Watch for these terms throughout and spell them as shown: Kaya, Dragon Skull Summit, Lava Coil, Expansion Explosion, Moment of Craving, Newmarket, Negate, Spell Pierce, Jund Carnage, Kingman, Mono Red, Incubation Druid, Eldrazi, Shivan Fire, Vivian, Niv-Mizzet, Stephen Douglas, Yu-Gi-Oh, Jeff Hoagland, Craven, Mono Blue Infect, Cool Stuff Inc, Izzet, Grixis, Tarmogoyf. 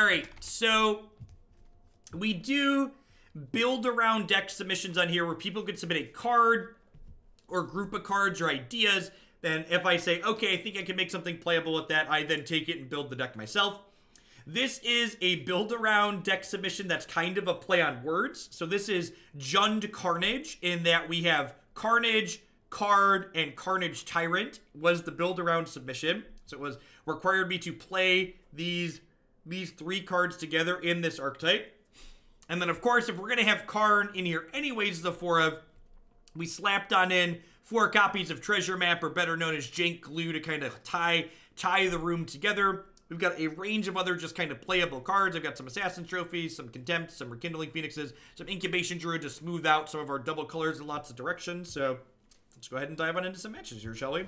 All right, so we do build around deck submissions on here where people could submit a card or group of cards or ideas. Then if I say, okay, I think I can make something playable with that, I then take it and build the deck myself. This is a build around deck submission that's kind of a play on words. So this is Jund Carnage, in that we have Carnage, Card, and Carnage Tyrant was the build around submission. So it was required me to play these three cards together in this archetype. And then, of course, if we're going to have Karn in here anyways, the four of, we slapped on in 4 copies of Treasure Map, or better known as Jank Glue, to kind of tie the room together. We've got a range of other just kind of playable cards. I've got some Assassin's Trophy, some Contempt, some Rekindling Phoenixes, some Incubation Druid to smooth out some of our double colors in lots of directions. So let's go ahead and dive on into some matches here, shall we?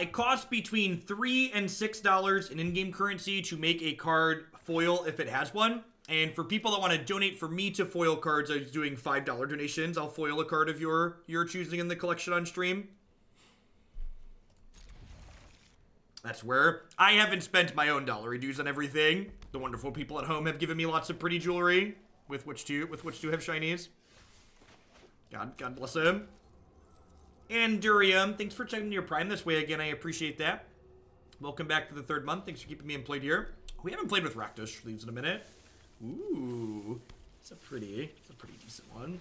It costs between $3 and $6 in in-game currency to make a card foil if it has one. And for people that want to donate for me to foil cards, I was doing $5 donations. I'll foil a card of your choosing in the collection on stream. That's where I haven't spent my own dollary dues on everything. The wonderful people at home have given me lots of pretty jewelry with which to have shinies. God bless them. And Durium, thanks for checking your Prime this way again. I appreciate that. Welcome back to the 3rd month. Thanks for keeping me employed here. We haven't played with Rakdos sleeves in a minute. Ooh, it's a pretty decent one.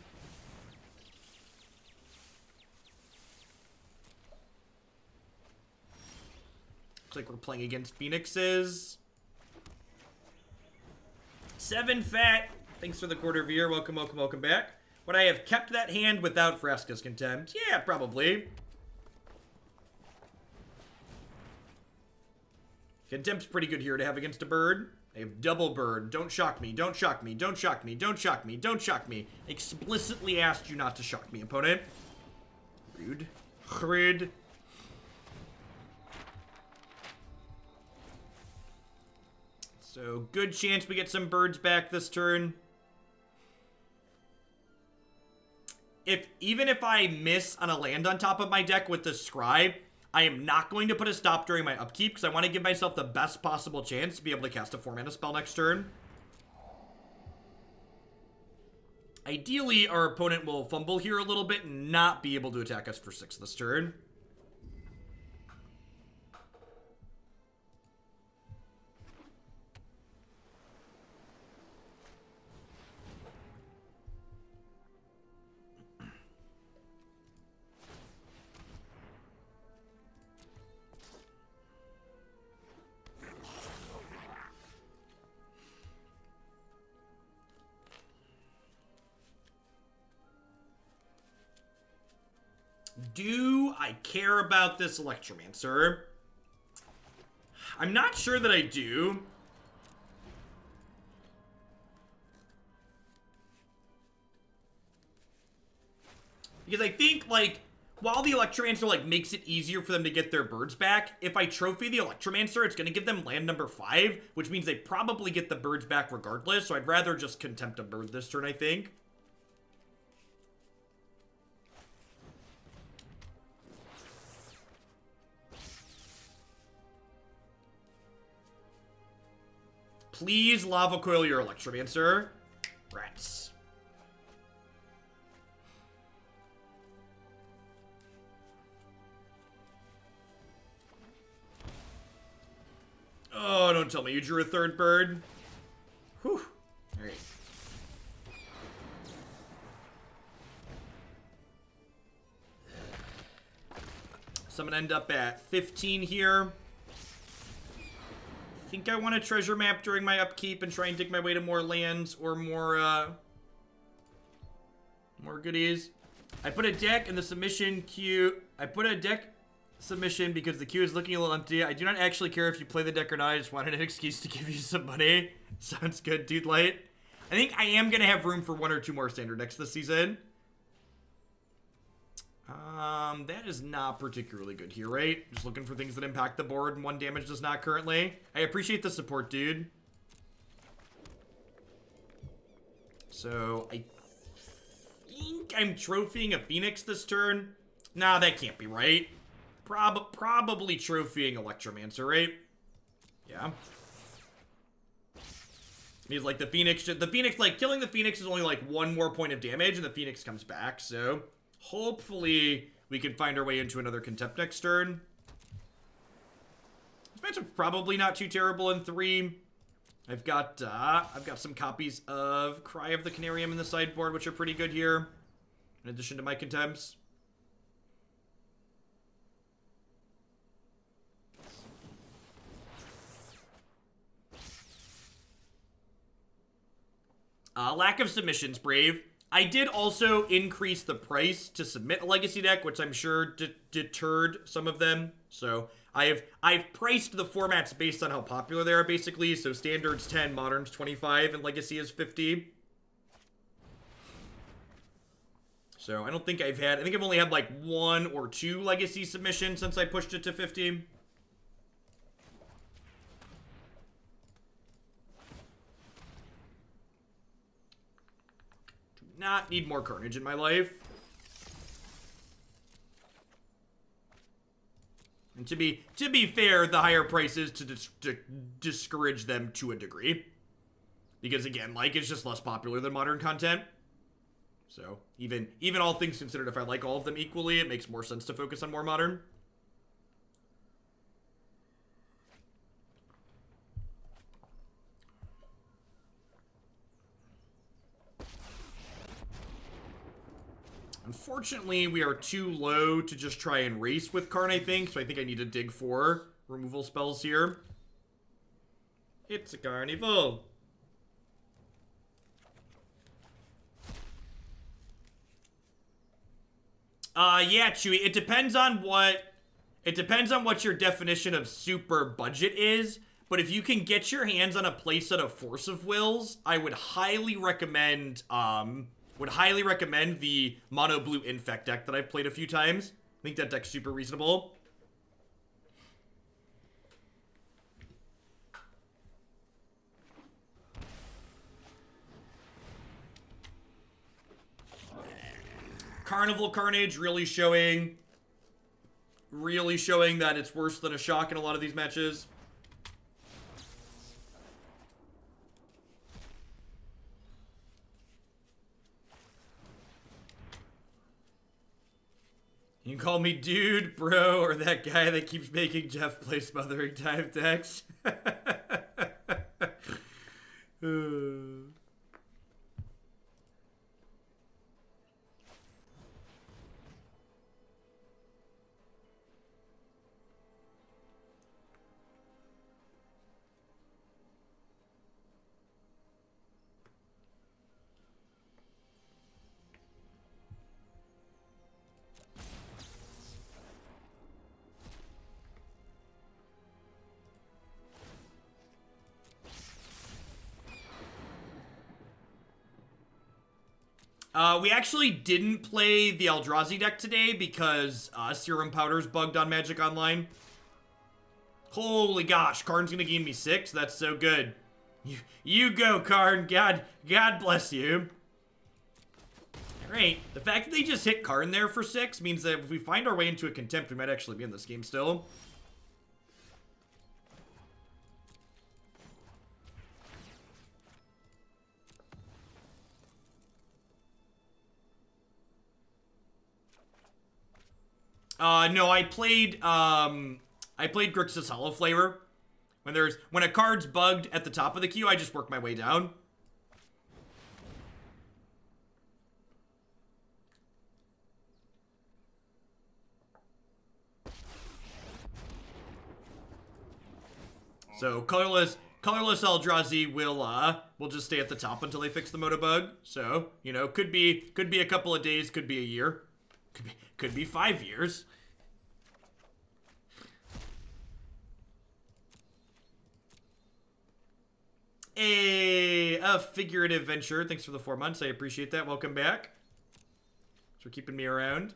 Looks like we're playing against Phoenixes. 7 Fat, thanks for the quarter of a year. Welcome back. Would I have kept that hand without Vraska's Contempt? Yeah, probably. Contempt's pretty good here to have against a bird. They have double bird. Don't shock me, don't shock me, don't shock me, don't shock me, don't shock me. Explicitly asked you not to shock me, opponent. Rude. So, good chance we get some birds back this turn. Even if I miss on a land on top of my deck with the Scribe, I am not going to put a stop during my upkeep because I want to give myself the best possible chance to be able to cast a 4-mana spell next turn. Ideally, our opponent will fumble here a little bit and not be able to attack us for 6 this turn. Do I care about this Electromancer? I'm not sure that I do. Because I think, like, while the Electromancer, like, makes it easier for them to get their birds back, if I trophy the Electromancer, it's going to give them land number 5, which means they probably get the birds back regardless, so I'd rather just Contempt a bird this turn, I think. Please Lava Coil your Electromancer. Rats. Oh, don't tell me you drew a 3rd bird. Whew. All right. So I'm going to end up at 15 here. I think I want a Treasure Map during my upkeep and try and dig my way to more lands or more goodies. I put a deck in the submission queue. I put a deck submission because the queue is looking a little empty. I do not actually care if you play the deck or not. I just wanted an excuse to give you some money. Sounds good, Dude Light. I think I am going to have room for 1 or 2 more standard decks this season. That is not particularly good here, right? Just looking for things that impact the board, and one damage does not currently. I appreciate the support, dude. So, I think I'm trophying a Phoenix this turn. Nah, that can't be right. Probably trophying Electromancer, right? Yeah. He's like, killing the Phoenix is only, like, one more point of damage, and the Phoenix comes back, so hopefully we can find our way into another Contempt next turn. This matchup's probably not too terrible in 3. I've got some copies of Cry of the Carnarium in the sideboard, which are pretty good here, in addition to my Contempts. Lack of submissions, Brave. I did also increase the price to submit a Legacy deck, which I'm sure deterred some of them. So I've priced the formats based on how popular they are, basically. So Standard's 10, Modern's 25, and Legacy is 50. So I think I've only had like 1 or 2 Legacy submissions since I pushed it to 50. Not need more Carnage in my life. And to be fair, the higher price is to discourage them to a degree, because again, like, it's just less popular than modern content. So even all things considered, if I like all of them equally, it makes more sense to focus on more modern. Unfortunately, we are too low to just try and race with Karn, I think. So I think I need to dig for removal spells here. It's a Carnival. Yeah, Chewy. It depends on what your definition of super budget is. But if you can get your hands on a playset of Force of Wills, I would highly recommend, the Mono Blue Infect deck that I've played a few times. I think that deck's super reasonable. Carnival Carnage really showing that it's worse than a shock in a lot of these matches. You can call me dude, bro, or that guy that keeps making Jeff play smothering dive decks. We actually didn't play the Eldrazi deck today because Serum Powder's bugged on Magic Online. Holy gosh, Karn's gonna give me 6. That's so good. You go, Karn. God bless you. All right. The fact that they just hit Karn there for 6 means that if we find our way into a Contempt, we might actually be in this game still. No, I played Grixis Hollow Flavor. When a card's bugged at the top of the queue, I just work my way down. So colorless Eldrazi will just stay at the top until they fix the Moto bug. So, you know, could be a couple of days, could be a year. Could be 5 years. Hey, a figurative venture. Thanks for the 4 months. I appreciate that. Welcome back. Thanks for keeping me around.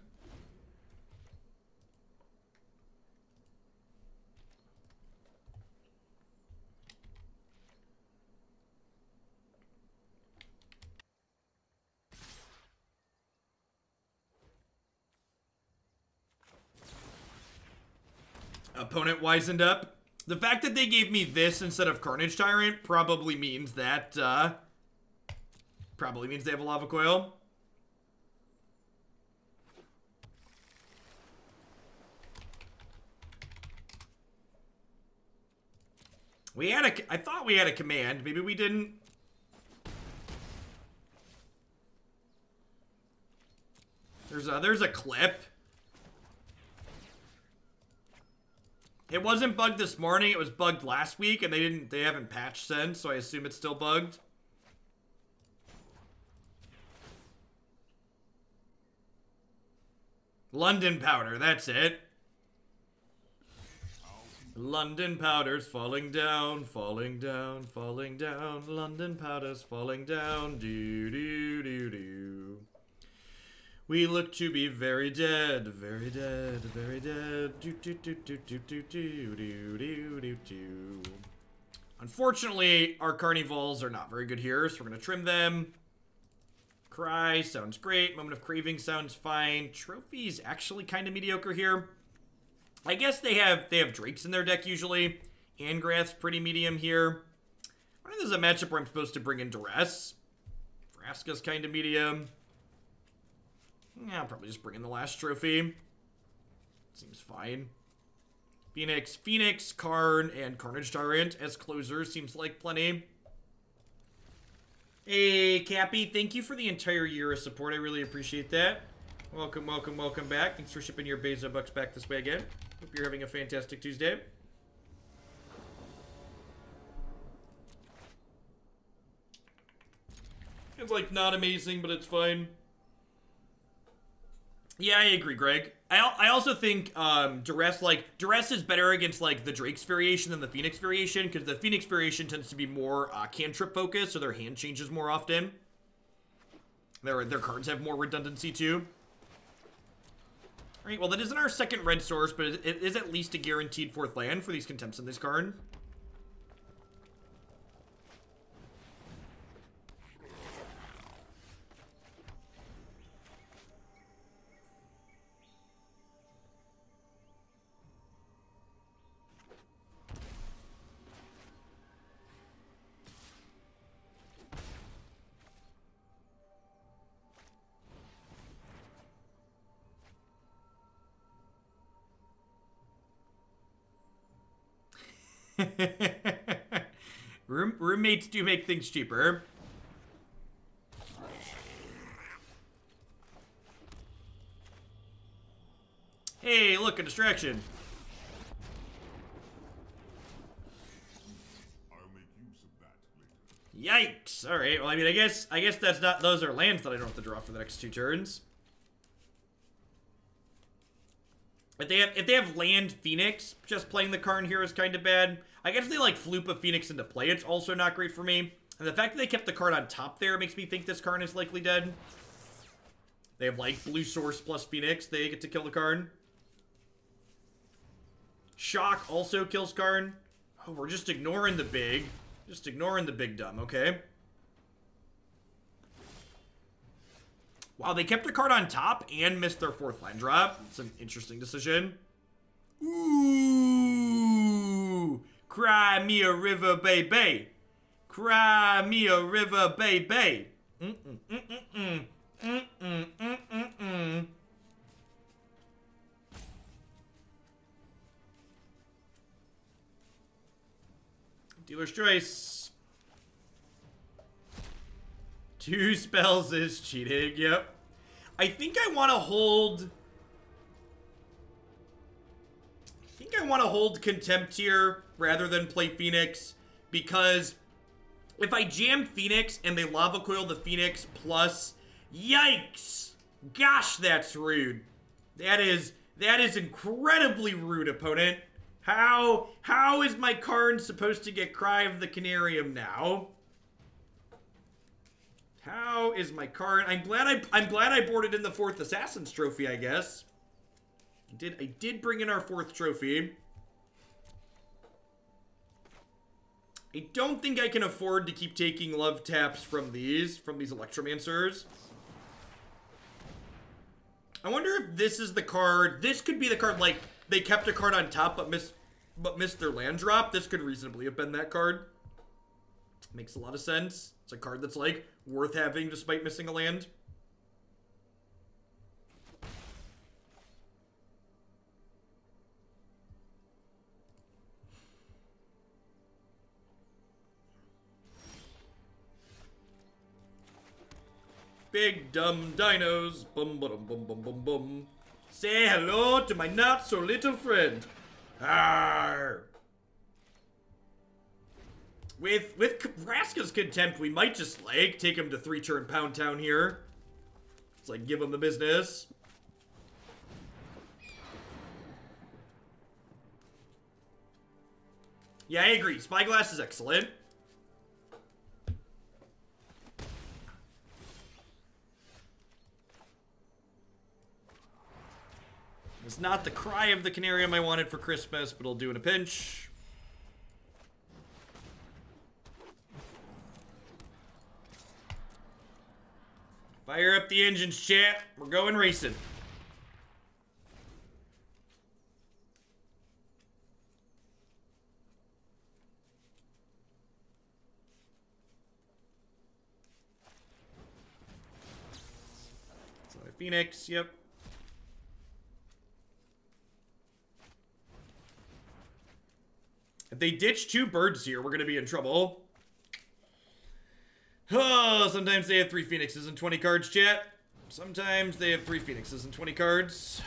opponent wisened up. The fact that they gave me this instead of Carnage Tyrant probably means that, probably means they have a Lava Coil. We had a... I thought we had a command. Maybe we didn't. There's a clip. It wasn't bugged this morning. It was bugged last week, and they haven't patched since, so I assume it's still bugged. London Powder, that's it. London Powder's falling down, falling down, falling down. London Powder's falling down. Doo doo doo doo. We look to be very dead, very dead, very dead. Do, do, do, do, do, do, do, do, do, do. Unfortunately, our Carnivals are not very good here, so we're going to trim them. Cry sounds great. Moment of Craving sounds fine. Trophy's actually kind of mediocre here. I guess they have Drakes in their deck usually. Angrath's pretty medium here. I think there's a matchup where I'm supposed to bring in Duress. Vraska's kind of medium. Yeah, I'll probably just bring in the last trophy. Seems fine. Phoenix, Karn, and Carnage Tyrant as closer seems like plenty. Hey, Cappy, thank you for the entire year of support. I really appreciate that. Welcome, welcome, welcome back. Thanks for shipping your Beza bucks back this way again. Hope you're having a fantastic Tuesday. It's like not amazing, but it's fine. Yeah, I agree, Greg. I also think Duress is better against like the Drake's variation than the Phoenix variation, because the Phoenix variation tends to be more cantrip focused, so their hand changes more often. Their cards have more redundancy too. All right, well that isn't our second red source, but it is at least a guaranteed fourth land for these Contempts in this card. Roommates do make things cheaper. Hey, look, a distraction. I'll make use of that later. Yikes! All right. Well, I mean, I guess that's not. Those are lands that I don't have to draw for the next two turns. If they have land Phoenix, just playing the Karn here is kind of bad. I guess they like Floop of Phoenix into play. It's also not great for me. And the fact that they kept the card on top there makes me think this Karn is likely dead. They have like blue source plus Phoenix. They get to kill the Karn. Shock also kills Karn. Oh, we're just ignoring the big. Just ignoring the big dumb, okay. Wow, they kept the card on top and missed their fourth line drop. It's an interesting decision. Ooh! Cry me a river, baby. Cry me a river, baby. Mm-mm, mm-mm, mm. Mm-mm, mm-mm, mm-mm. Dealer's choice. Two spells is cheating, yep. I think I want to hold... I think I want to hold Contempt here rather than play Phoenix, because if I jam Phoenix and they Lava Coil the Phoenix plus... Yikes! Gosh, that's rude. That is incredibly rude, opponent. How is my Karn supposed to get Cry of the Carnarium now? How is my card? I'm glad I boarded in the fourth Assassin's Trophy, I guess. I did bring in our fourth trophy. I don't think I can afford to keep taking love taps from these Electromancers. I wonder if this is the card. This could be the card like they kept a card on top but missed their land drop. This could reasonably have been that card. Makes a lot of sense. It's a card that's like worth having despite missing a land. Big dumb dinos. Bum bum bum bum bum bum. Say hello to my not so little friend. Arr. With Vraska's Contempt, we might just like take him to 3-turn Pound Town here. It's like give him the business. Yeah, I agree. Spyglass is excellent. It's not the Cry of the Carnarium I wanted for Christmas, but it'll do in a pinch. Fire up the engines, chat. We're going racing. So Phoenix, yep. If they ditch 2 birds here, we're going to be in trouble. Oh, sometimes they have 3 phoenixes and 20 cards, chat. Sometimes they have 3 phoenixes and 20 cards.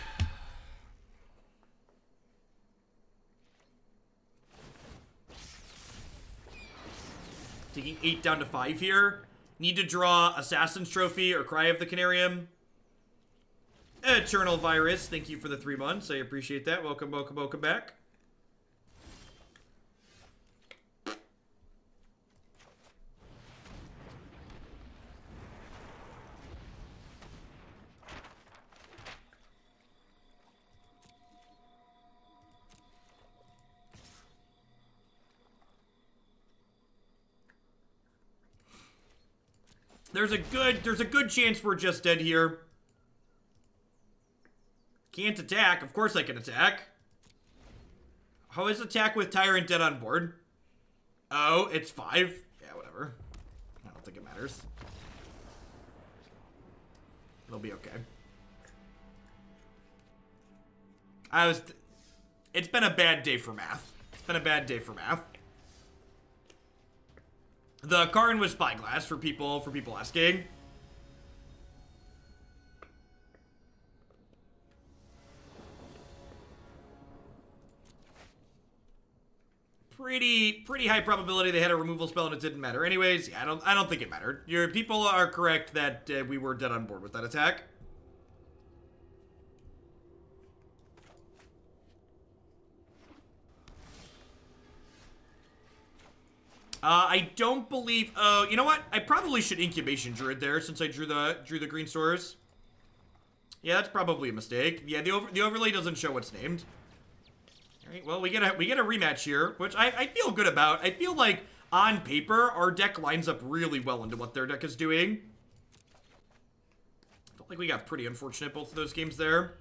Taking 8 down to 5 here. Need to draw Assassin's Trophy or Cry of the Carnarium. Eternal Virus, thank you for the 3 months. I appreciate that. Welcome, welcome, welcome back. There's a good chance we're just dead here. Can't attack. Of course I can attack. How is attack with Tyrant dead on board? Oh, it's 5. Yeah, whatever. I don't think it matters. It'll be okay. It's been a bad day for math. It's been a bad day for math. The Karn was Spyglass for people asking. Pretty high probability they had a removal spell and it didn't matter. Anyways, yeah, I don't think it mattered. Your people are correct that we were dead on board with that attack. I don't believe... Oh, you know what? I probably should Incubation Druid there since I drew the green source. Yeah, that's probably a mistake. Yeah, the overlay doesn't show what's named. All right, well, we get a rematch here, which I feel good about. I feel like, on paper, our deck lines up really well into what their deck is doing. I felt like we got pretty unfortunate both of those games there.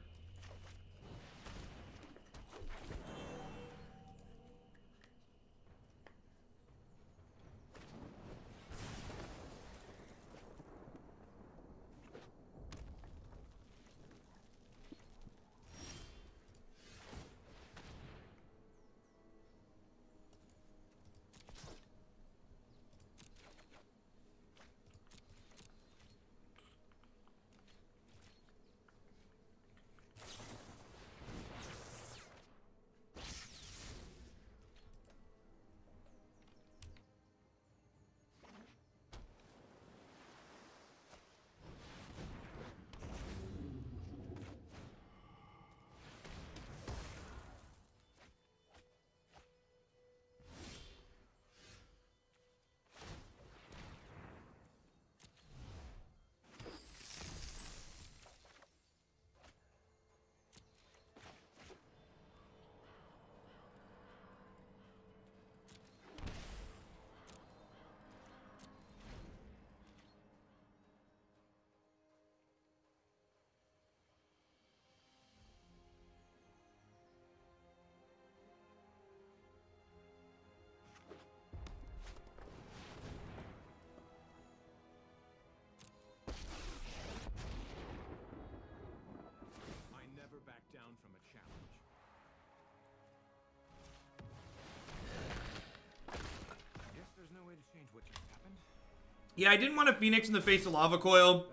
Yeah, I didn't want to Phoenix in the face of Lava Coil.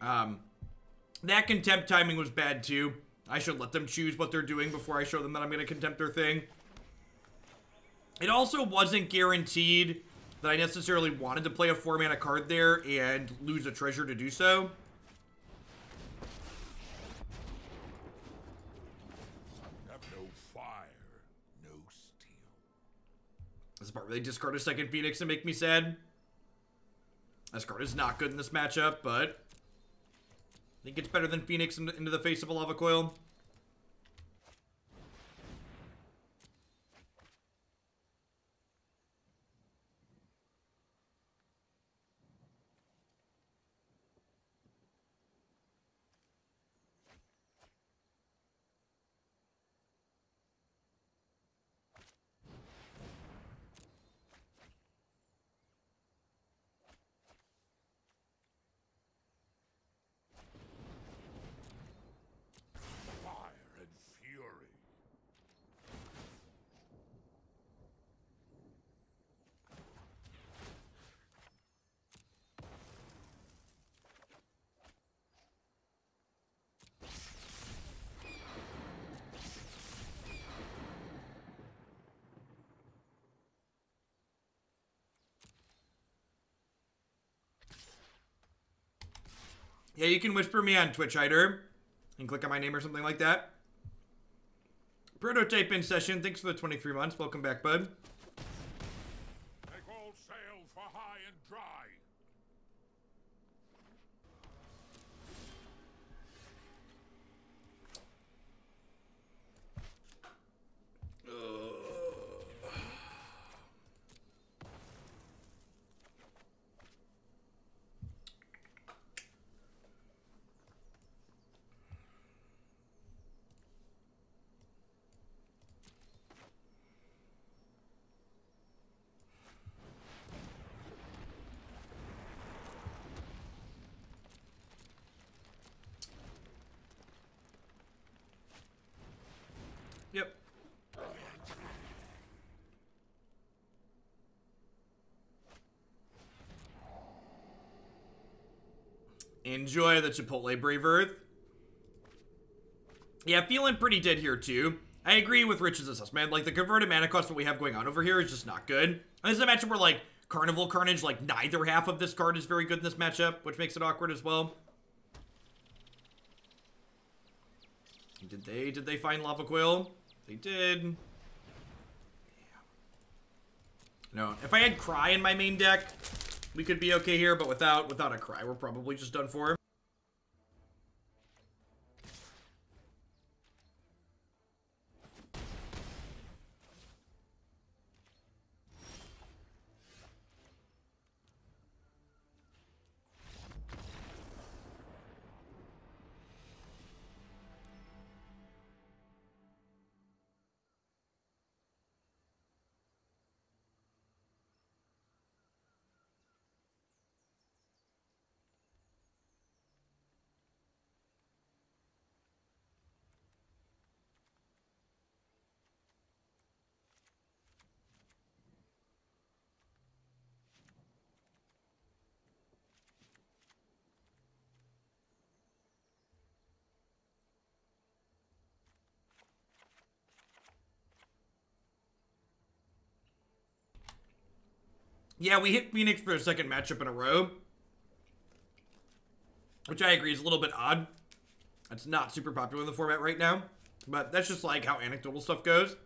That Contempt timing was bad, too. I should let them choose what they're doing before I show them that I'm going to Contempt their thing. It also wasn't guaranteed that I necessarily wanted to play a 4-mana card there and lose a treasure to do so. This part really discard a second Phoenix and make me sad. This card is not good in this matchup, but I think it's better than Phoenix into the face of a Lava Coil. Yeah, you can whisper me on Twitch, Hider, and click on my name or something like that. Prototype in session. Thanks for the 23 months. Welcome back, bud. Take all sail for high and dry. Enjoy the Chipotle, Brave Earth. Yeah, feeling pretty dead here, too. I agree with Rich's assessment. Like, the converted mana cost that we have going on over here is just not good. And this is a matchup where, like, Carnival Carnage, like, neither half of this card is very good in this matchup, which makes it awkward as well. Did they find Lava Coil? They did. Yeah. No. If I had Cry in my main deck, we could be okay here, but without a Cry, we're probably just done for. Yeah, we hit Phoenix for their second matchup in a row, which I agree is a little bit odd. That's not super popular in the format right now, but that's just like how anecdotal stuff goes.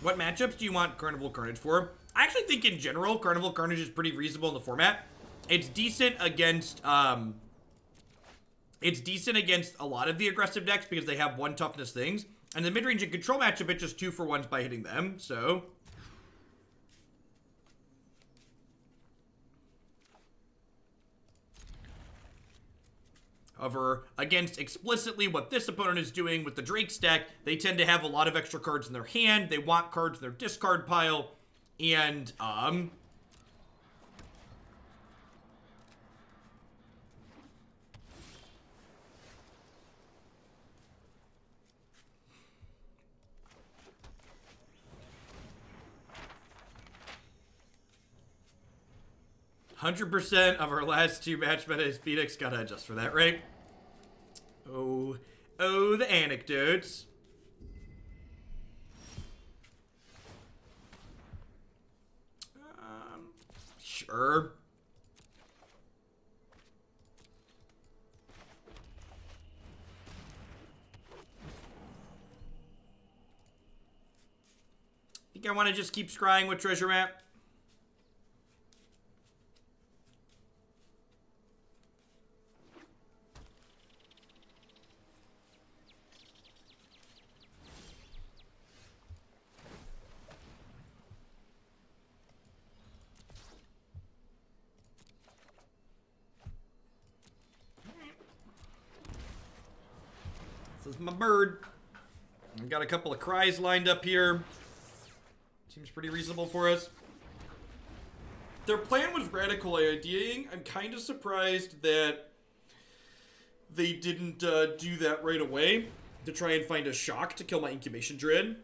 What matchups do you want Carnival Carnage for? I actually think in general, Carnival Carnage is pretty reasonable in the format. It's decent against a lot of the aggressive decks because they have one toughness things. And the mid-range and control matchup, it's just 2-for-1s by hitting them, so. However, against explicitly what this opponent is doing with the Drake stack, they tend to have a lot of extra cards in their hand. They want cards in their discard pile. And, 100% of our last two match meta's Phoenix. Gotta adjust for that, right? Oh, the anecdotes. Sure. I think I want to just keep scrying with Treasure Map. This is my bird. I've got a couple of cries lined up here. Seems pretty reasonable for us. Their plan was radical IDing. I'm kind of surprised that they didn't do that right away to try and find a shock to kill my Incubation Druid.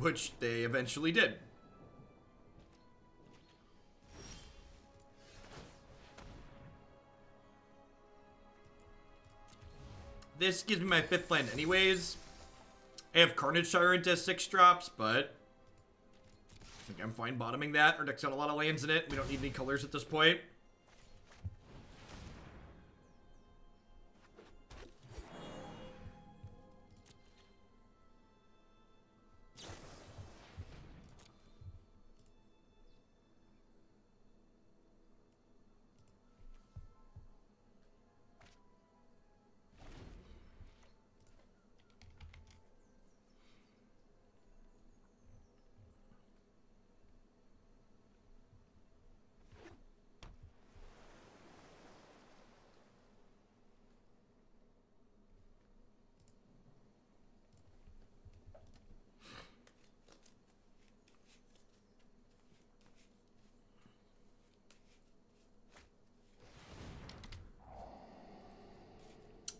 Which they eventually did. This gives me my fifth land anyways. I have Carnage Tyrant as 6 drops, but I think I'm fine bottoming that. Our deck's got a lot of lands in it. We don't need any colors at this point.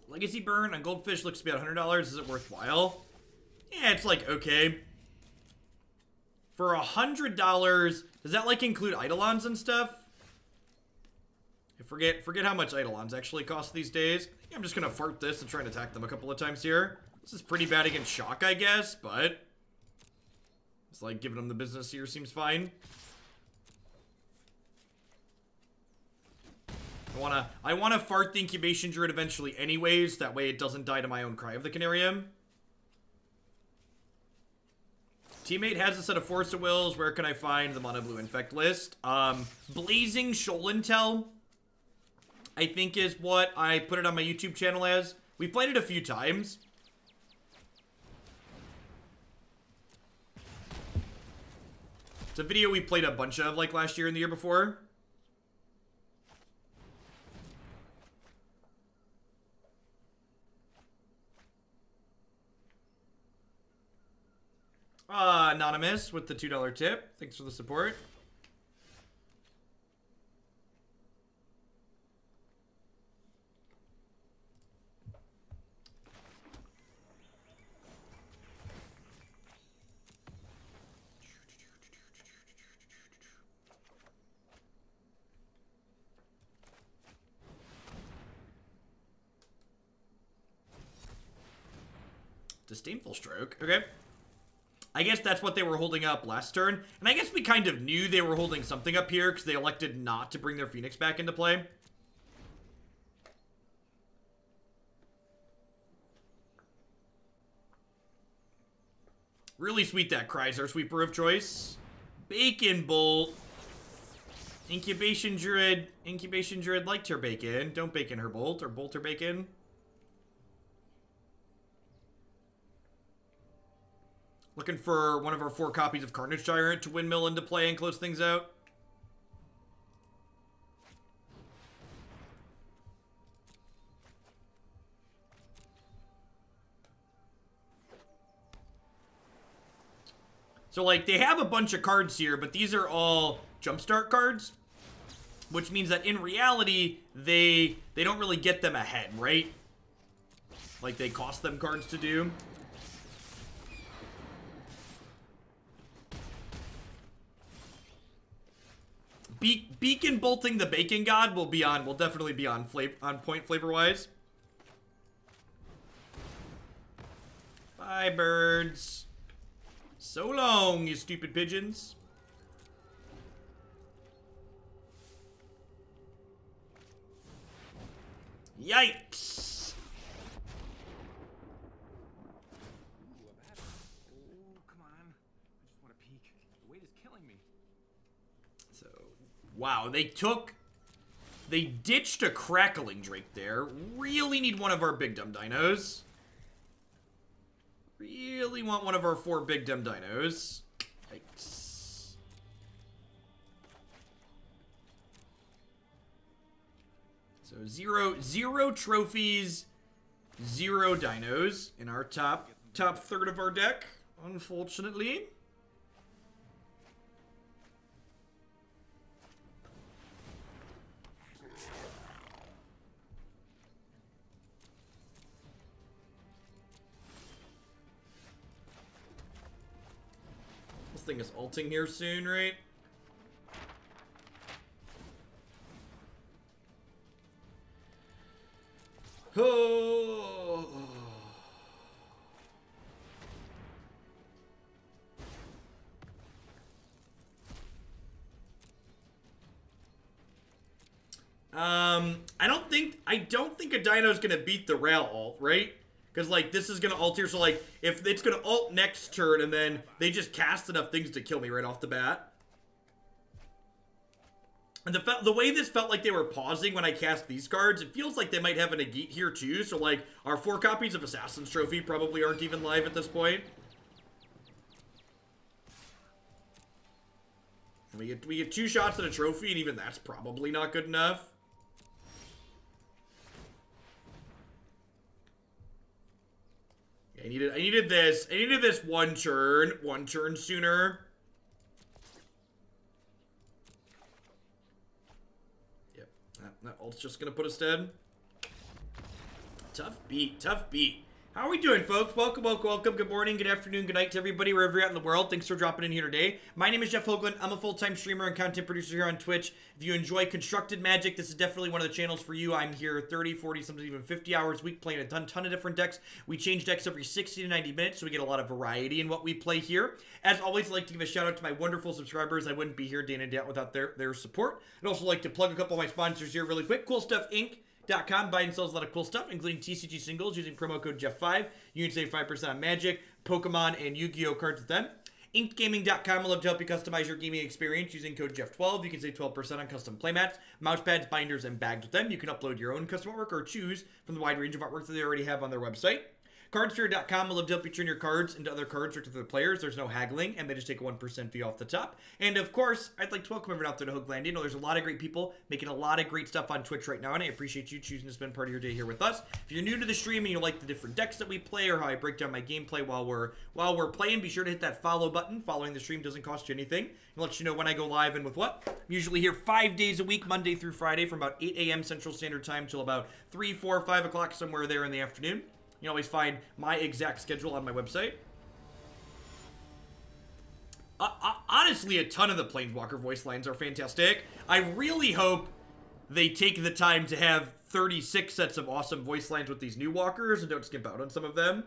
Legacy burn on Goldfish looks to be at $100. Is it worthwhile? Yeah, it's like, okay. For $100, does that like include Eidolons and stuff? I forget how much Eidolons actually cost these days. I think I'm just gonna fart this and try and attack them a couple of times here. This is pretty bad against Shock, I guess, but it's like giving them the business here seems fine. I wanna fart the Incubation Druid eventually anyways, that way it doesn't die to my own Cry of the Carnarium. Teammate has a set of Force of Wills. Where can I find the Mono Blue Infect list? Blazing Sholintel, I think is what I put it on my YouTube channel as. We played it a few times. It's a video we played a bunch of like last year and the year before. Anonymous with the $2 tip. Thanks for the support. Disdainful Stroke. Okay. I guess that's what they were holding up last turn. And I guess we kind of knew they were holding something up here because they elected not to bring their Phoenix back into play. Really sweet that Cry's our sweeper of choice. Bacon Bolt. Incubation Druid. Incubation Druid liked her bacon. Don't bacon her bolt or bolt her bacon. Looking for one of our 4 copies of Carnage Tyrant to windmill into play and close things out. So, like, they have a bunch of cards here, but these are all jumpstart cards, which means that in reality, they don't really get them ahead, right? Like, they cost them cards to do. Beacon bolting the Bacon God will be on. Will definitely be on point flavor wise. Bye, birds. So long, you stupid pigeons. Yikes. Ooh, a battle. Oh, come on. I just want to peek. The weight is killing me. So, wow, they ditched a Crackling Drake there. Really need one of our big dumb dinos. Really want one of our 4 big dumb dinos. Yikes. So zero trophies, 0 dinos in our top third of our deck, unfortunately. Thing is ulting here soon, right? Oh. I don't think a dino is gonna beat the rail alt, right? Because, like, this is going to ult here, so, like, if it's going to ult next turn, and then they just cast enough things to kill me right off the bat. And the way this felt like they were pausing when I cast these cards, it feels like they might have an Agit here, too. So, like, our 4 copies of Assassin's Trophy probably aren't even live at this point. And we get 2 shots at a trophy, and even that's probably not good enough. I needed this one turn sooner. Yep, that ult's just gonna put us dead. Tough beat. How are we doing, folks? Welcome. Good morning, good afternoon, good night to everybody wherever you're at in the world. Thanks for dropping in here today. My name is Jeff Hoagland. I'm a full-time streamer and content producer here on Twitch. If you enjoy constructed magic, this is definitely one of the channels for you. I'm here 30, 40, sometimes even 50 hours a week playing a ton of different decks. We change decks every 60 to 90 minutes, so we get a lot of variety in what we play here. As always, I'd like to give a shout-out to my wonderful subscribers. I wouldn't be here day in and day out without their support. I'd also like to plug a couple of my sponsors here really quick. Cool Stuff Inc. .com buy and sells a lot of cool stuff, including TCG singles using promo code Jeff5. You can save 5% on Magic, Pokemon, and Yu-Gi-Oh cards with them. InkedGaming.com will love to help you customize your gaming experience using code Jeff12. You can save 12% on custom playmats, mousepads, binders, and bags with them. You can upload your own custom artwork or choose from the wide range of artwork that they already have on their website. Cardstreamer.com will love to help you turn your cards into other cards or to the players. There's no haggling, and they just take a 1% fee off the top. And of course, I'd like to welcome everyone out there to Hoagland. You know, there's a lot of great people making a lot of great stuff on Twitch right now, and I appreciate you choosing to spend part of your day here with us. If you're new to the stream and you like the different decks that we play or how I break down my gameplay while we're playing, be sure to hit that follow button. Following the stream doesn't cost you anything. It'll let you know when I go live and with what. I'm usually here 5 days a week, Monday through Friday, from about 8 a.m. Central Standard Time till about 3, 4, 5 o'clock, somewhere there in the afternoon. You can always find my exact schedule on my website. Honestly, a ton of the Planeswalker voice lines are fantastic. I really hope they take the time to have 36 sets of awesome voice lines with these new walkers and don't skimp out on some of them.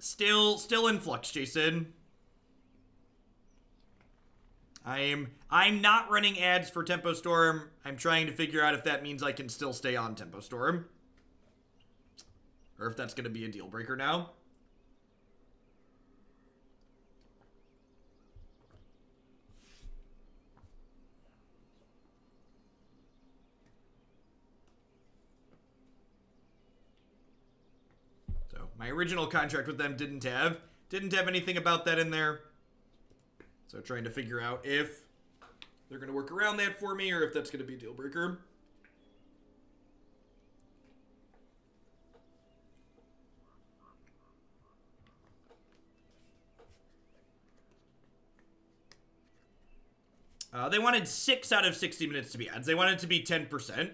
Still in flux, Jason. I'm not running ads for Tempo Storm. I'm trying to figure out if that means I can still stay on Tempo Storm. Or if that's going to be a deal breaker now. So, my original contract with them didn't have anything about that in there. So trying to figure out if they're going to work around that for me or if that's going to be a deal breaker. They wanted 6 out of 60 minutes to be ads. They wanted it to be 10%.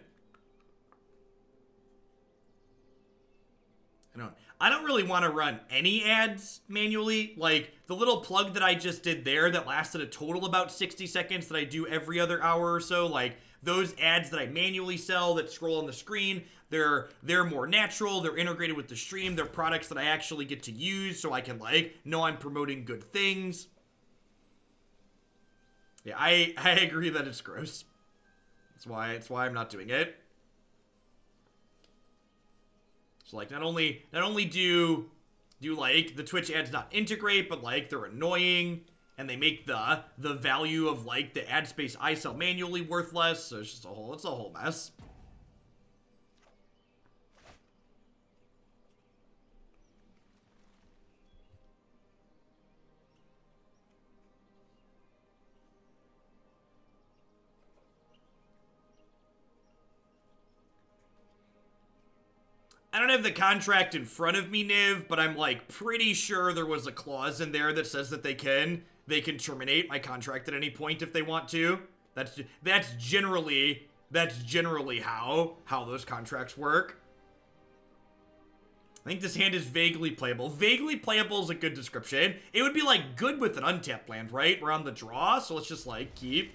I don't really want to run any ads manually. Like, the little plug that I just did there that lasted a total about 60 seconds that I do every other hour or so, like, those ads that I manually sell that scroll on the screen, they're more natural, they're integrated with the stream, they're products that I actually get to use so I can, like, know I'm promoting good things. Yeah, I agree that it's gross. That's why I'm not doing it. So, like, not only do like the Twitch ads not integrate, but like they're annoying and they make the value of like the ad space I sell manually worth less. So it's a whole mess. I don't have the contract in front of me, Niv, but I'm, like, pretty sure there was a clause in there that says that they can terminate my contract at any point if they want to. That's generally how those contracts work. I think this hand is vaguely playable. Vaguely playable is a good description. It would be, like, good with an untapped land, right? We're on the draw, so let's just, like, keep...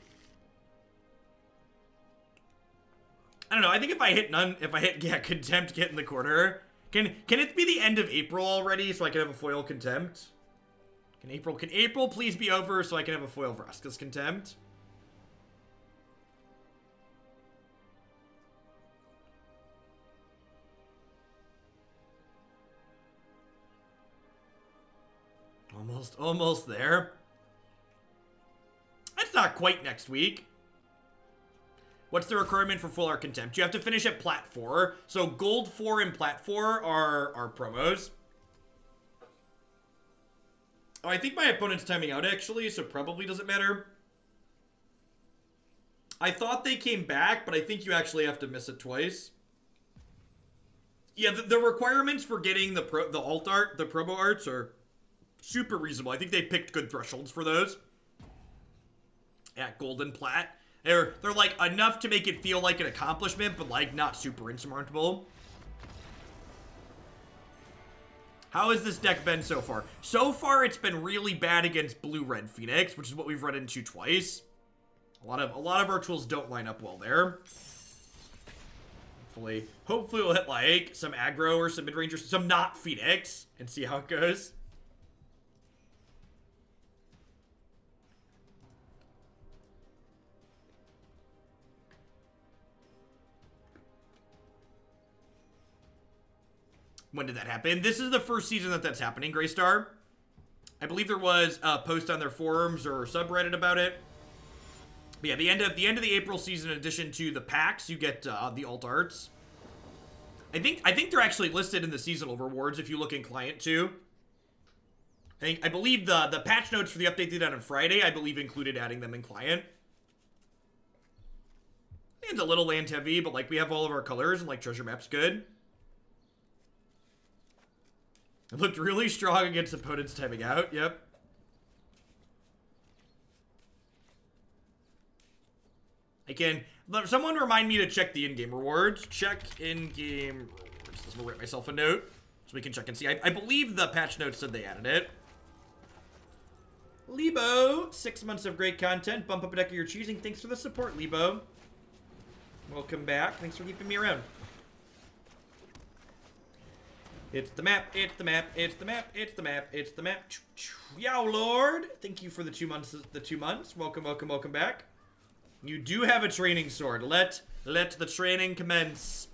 I don't know. I think if I hit Contempt, get in the corner. Can it be the end of April already so I can have a foil Contempt? Can April please be over so I can have a foil Vraska's Contempt? Almost there. That's not quite next week. What's the requirement for full art Contempt? You have to finish at plat 4. So gold 4 and plat 4 are promos. Oh, I think my opponent's timing out actually, so probably doesn't matter. I thought they came back, but I think you actually have to miss it twice. Yeah, the requirements for getting the alt art, the promo arts are super reasonable. I think they picked good thresholds for those. At gold and plat. They're like, enough to make it feel like an accomplishment, but, like, not super insurmountable. How has this deck been so far? So far, it's been really bad against Blue-Red Phoenix, which is what we've run into twice. A lot of our tools don't line up well there. Hopefully we'll hit, like, some aggro or some mid-range or some not Phoenix and see how it goes. When did that happen? This is the first season that that's happening, Graystar. I believe there was a post on their forums or subreddit about it. But yeah, the end of the April season, in addition to the packs, you get the alt arts. I think they're actually listed in the seasonal rewards if you look in client too. I believe the patch notes for the update they did on Friday, I believe, included adding them in client. It's a little land heavy, but like we have all of our colors and like Treasure Map's good. It looked really strong against opponents timing out, yep. Someone remind me to check the in-game rewards. Check in-game rewards. Let's write myself a note so we can check and see. I believe the patch notes said they added it. Lebo, 6 months of great content. Bump up a deck of your choosing. Thanks for the support, Lebo. Welcome back. Thanks for keeping me around. It's the map, it's the map, it's the map, it's the map, it's the map. Yow, Lord! Thank you for the 2 months, Welcome, welcome back. You do have a training sword. Let the training commence.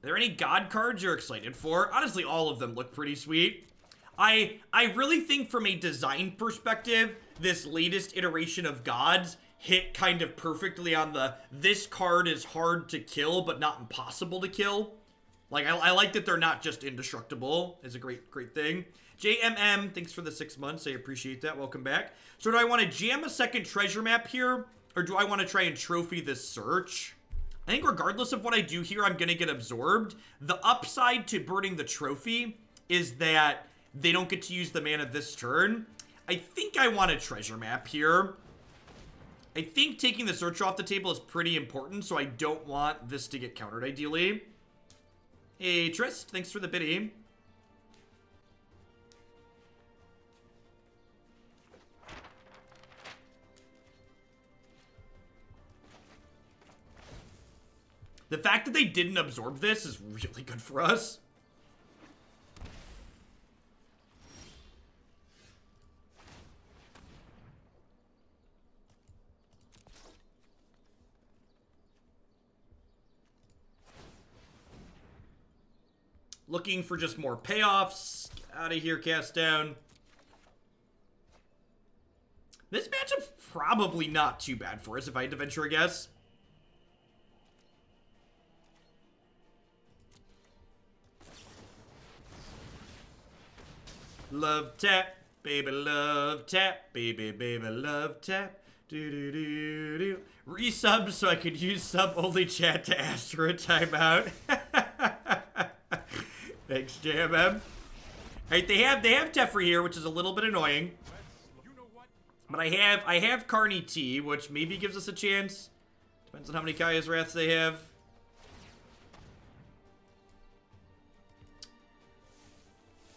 Are there any god cards you're excited for? Honestly, all of them look pretty sweet. I really think from a design perspective, this latest iteration of gods hit kind of perfectly on the, this card is hard to kill, but not impossible to kill. Like, I like that they're not just indestructible. It's a great thing. JMM, thanks for the 6 months. I appreciate that. Welcome back. So do I want to jam a second treasure map here, or do I want to try and trophy this search? I think regardless of what I do here, I'm going to get absorbed. The upside to burning the trophy is that they don't get to use the mana this turn. I think I want a treasure map here. I think taking the searcher off the table is pretty important, so I don't want this to get countered, ideally. Hey, Trist, thanks for the biddy. The fact that they didn't absorb this is really good for us. Looking for just more payoffs. Get out of here, cast down. This matchup's probably not too bad for us, if I had to venture a guess. Love tap, baby, love tap, baby, baby, love tap. Do do do do. Resub so I could use sub-only chat to ask for a timeout. Thanks, JMM. Alright, they have Teferi here, which is a little bit annoying. But I have Carnage T, which maybe gives us a chance. Depends on how many Kaya's Wraths they have.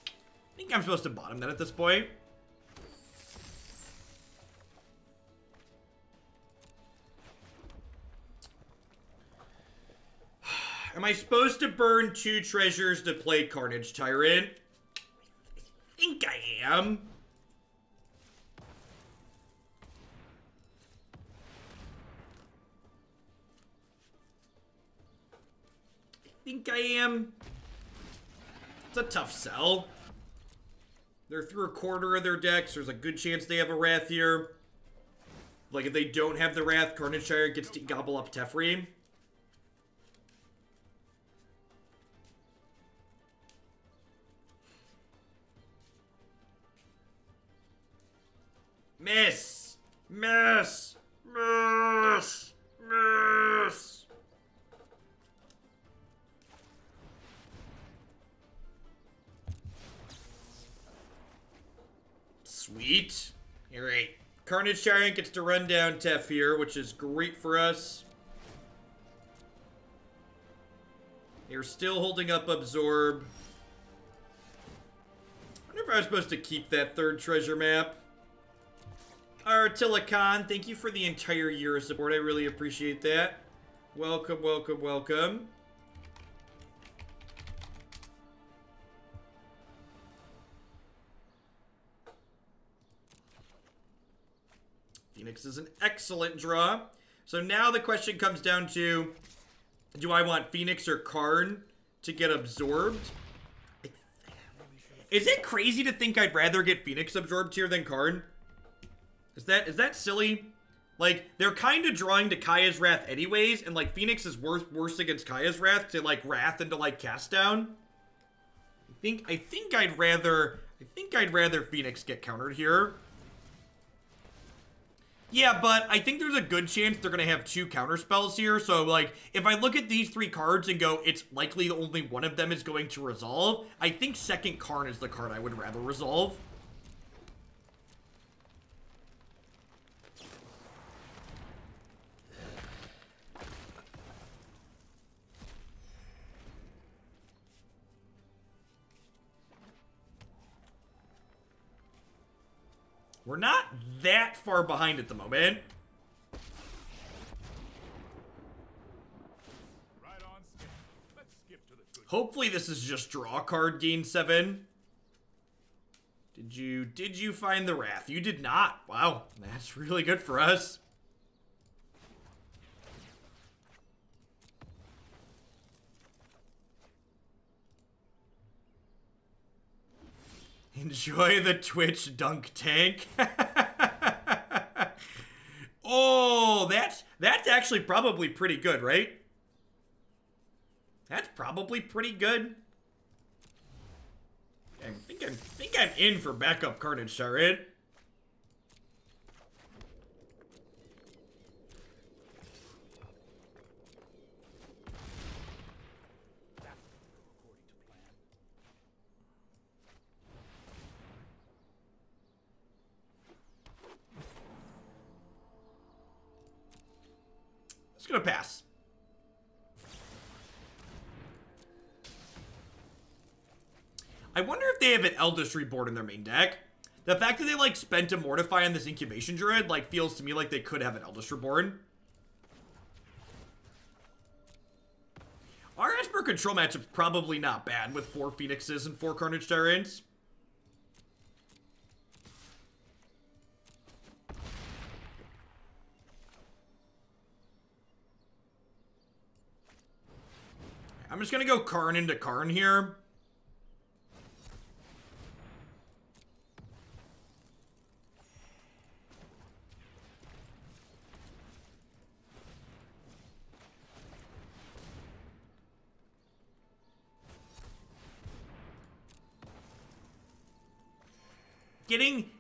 I think I'm supposed to bottom that at this point. Am I supposed to burn 2 treasures to play Carnage Tyrant? I think I am. It's a tough sell. They're through a quarter of their decks. There's a good chance they have a Wrath here. Like, if they don't have the Wrath, Carnage Tyrant gets to gobble up Teferi. Miss! Miss! Miss! Miss! Sweet. Alright. Carnage Tyrant gets to run down Tef here, which is great for us. They're still holding up Absorb. I wonder if I was supposed to keep that third treasure map. Artilicon, thank you for the entire year of support. I really appreciate that. Welcome, welcome, welcome. Phoenix is an excellent draw. So now the question comes down to, do I want Phoenix or Karn to get absorbed? Is it crazy to think I'd rather get Phoenix absorbed here than Karn? Is that silly? Like, they're kind of drawing to Kaya's Wrath anyways, and, like, Phoenix is worse against Kaya's Wrath to, like, Wrath and to, like, cast down. I think I'd rather Phoenix get countered here. Yeah, but I think there's a good chance they're gonna have 2 counter spells here, so, like, if I look at these 3 cards and go, it's likely only one of them is going to resolve, I think second Karn is the card I would rather resolve. We're not that far behind at the moment. Right on, skip. Let's skip to the good. Hopefully this is just draw card, gain 7. Did you find the Wrath? You did not. Wow, that's really good for us. Enjoy the Twitch dunk tank. Oh, that's actually probably pretty good, right? That's probably pretty good. I think I'm in for backup Carnage Tyrant. gonna pass. I wonder if they have an Eldest Reborn in their main deck. The fact that they, like, spent a Mortify on this Incubation Druid, like, feels to me like they could have an Eldest Reborn. Our Esper Control matchup's probably not bad with 4 Phoenixes and 4 Carnage Tyrants. I'm just gonna go Karn into Karn here.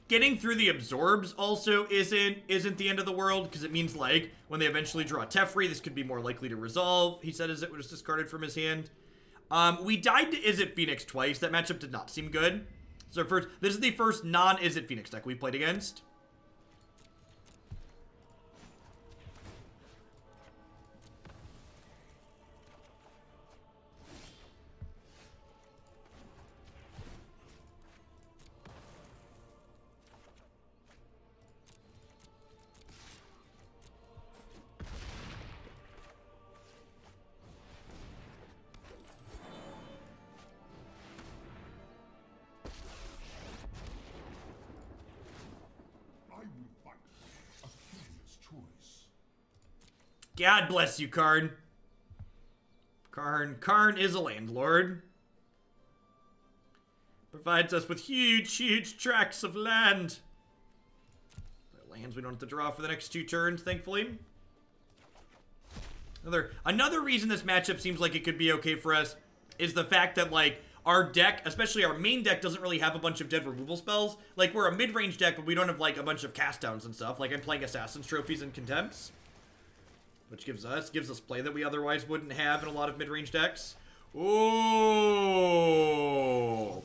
Getting through the absorbs also isn't the end of the world, because it means, like, when they eventually draw Teferi, this could be more likely to resolve. He said Izzet was discarded from his hand. We died to Izzet Phoenix twice. That matchup did not seem good. So first, this is the first non-Izzet Phoenix deck we've played against. God bless you, Karn. Karn is a landlord. Provides us with huge, huge tracts of land. Lands we don't have to draw for the next 2 turns, thankfully. Another reason this matchup seems like it could be okay for us is the fact that, like, our deck, especially our main deck, doesn't really have a bunch of dead removal spells. Like, we're a mid-range deck, but we don't have, like, a bunch of cast downs and stuff. Like, I'm playing Assassin's Trophies and Contempts, which gives us play that we otherwise wouldn't have in a lot of mid-range decks. Ooh!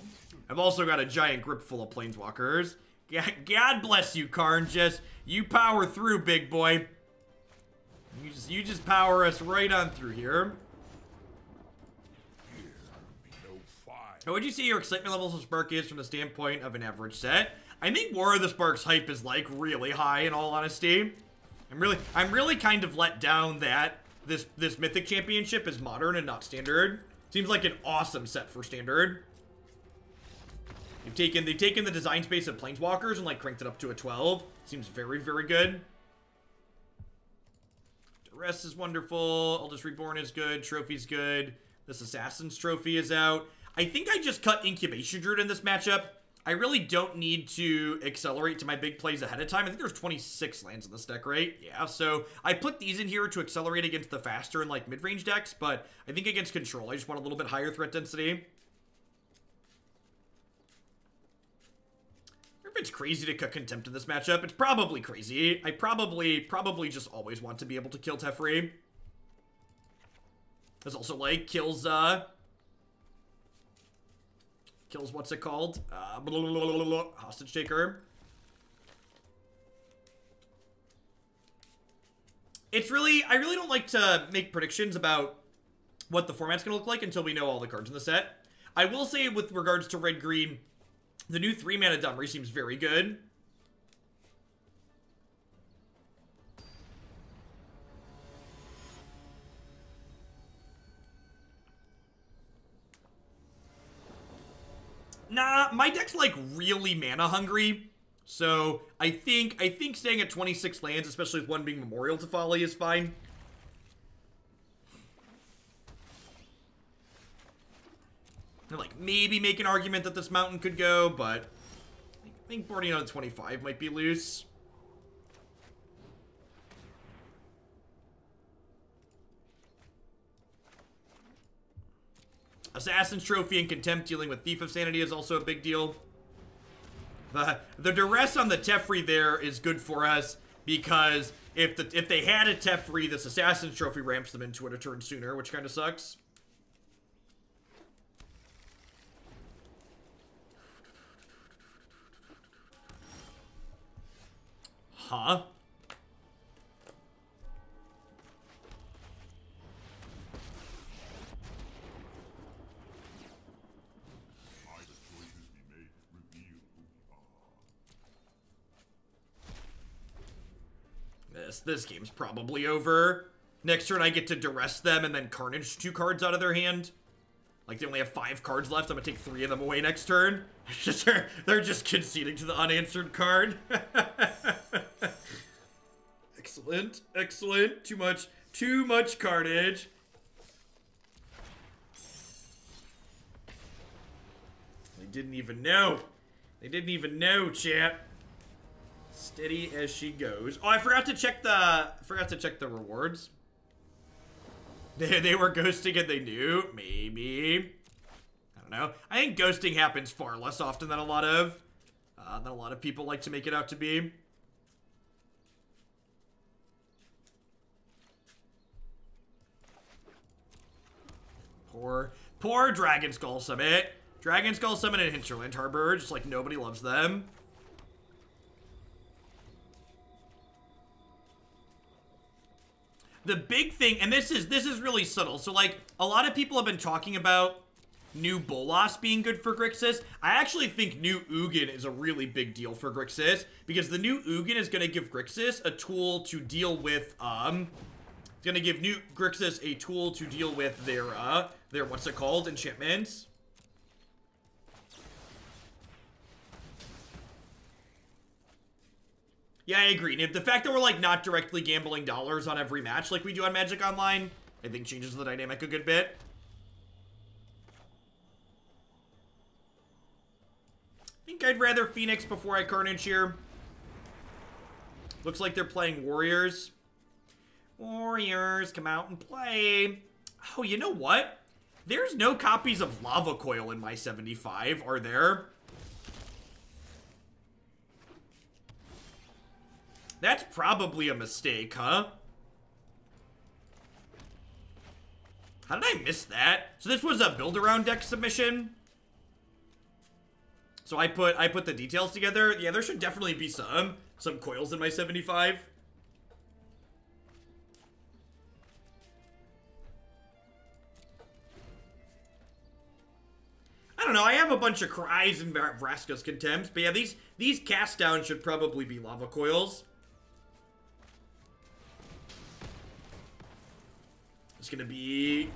I've also got a giant grip full of Planeswalkers. God bless you, Karn. Just, you power through, big boy. You just power us right on through here. How would you say your excitement levels of Spark is from the standpoint of an average set? I think War of the Sparks hype is, like, really high, in all honesty. I'm really kind of let down that this Mythic Championship is modern and not standard. Seems like an awesome set for standard. They've taken the design space of Planeswalkers and, like, cranked it up to a 12. Seems very, very good. Duress is wonderful. Eldest Reborn is good. Trophy's good. This Assassin's Trophy is out. I think I just cut Incubation Druid in this matchup. I really don't need to accelerate to my big plays ahead of time. I think there's 26 lands in this deck, right? Yeah, so I put these in here to accelerate against the faster and, like, mid-range decks, but I think against control, I just want a little bit higher threat density. If it's crazy to cut Contempt in this matchup, it's probably crazy. I probably just always want to be able to kill Teferi. There's also, like, kills what's it called? Hostage Taker. I really don't like to make predictions about what the format's gonna look like until we know all the cards in the set. I will say, with regards to red-green, the new 3-mana Dumry seems very good. Nah, my deck's, like, really mana hungry, so I think staying at 26 lands, especially with one being Memorial to Folly, is fine. And, like, maybe make an argument that this Mountain could go, but I think boarding on 25 might be loose. Assassin's Trophy and Contempt dealing with Thief of Sanity is also a big deal. The Duress on the Teferi there is good for us, because if they had a Teferi, this Assassin's Trophy ramps them into it a turn sooner, which kind of sucks. Huh? this. This game's probably over. Next turn, I get to Duress them and then Carnage 2 cards out of their hand. Like, they only have 5 cards left. I'm gonna take 3 of them away next turn. They're just conceding to the unanswered card. Excellent. Excellent. Too much. Too much carnage. They didn't even know. They didn't even know, chap. Steady as she goes. Oh, I forgot to check the rewards. They were ghosting and they knew. Maybe. I don't know. I think ghosting happens far less often than a lot of people like to make it out to be. Poor Dragon Skull Summit. Dragon Skull Summit and Hinterland Harbor, just like nobody loves them. The big thing, and this is really subtle. So like a lot of people have been talking about new Bolas being good for Grixis. I actually think new Ugin is a really big deal for Grixis because the new Ugin is going to give Grixis a tool to deal with it's going to give new Grixis a tool to deal with their what's it called, enchantments. Yeah, I agree. Niv, the fact that we're, like, not directly gambling dollars on every match like we do on Magic Online, I think changes the dynamic a good bit. I think I'd rather Phoenix before I Carnage here. Looks like they're playing Warriors. Warriors, come out and play. Oh, you know what? There's no copies of Lava Coil in my 75, are there? That's probably a mistake, huh? How did I miss that? So this was a build-around deck submission. So I put the details together. Yeah, there should definitely be some coils in my 75. I don't know. I have a bunch of Cries and Vraska's Contempt, but yeah, these cast downs should probably be Lava Coils. It's gonna be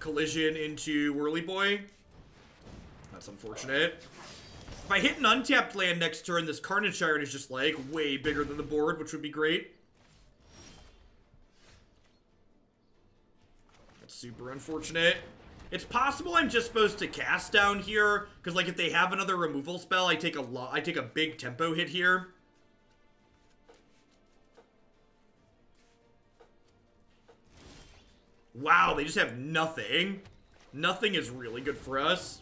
collision into Whirly Boy. That's unfortunate. If I hit an untapped land next turn, this Carnage Tyrant is just like way bigger than the board, which would be great. That's super unfortunate. It's possible I'm just supposed to cast down here, because like if they have another removal spell, I take a big tempo hit here. Wow, they just have nothing. Nothing is really good for us.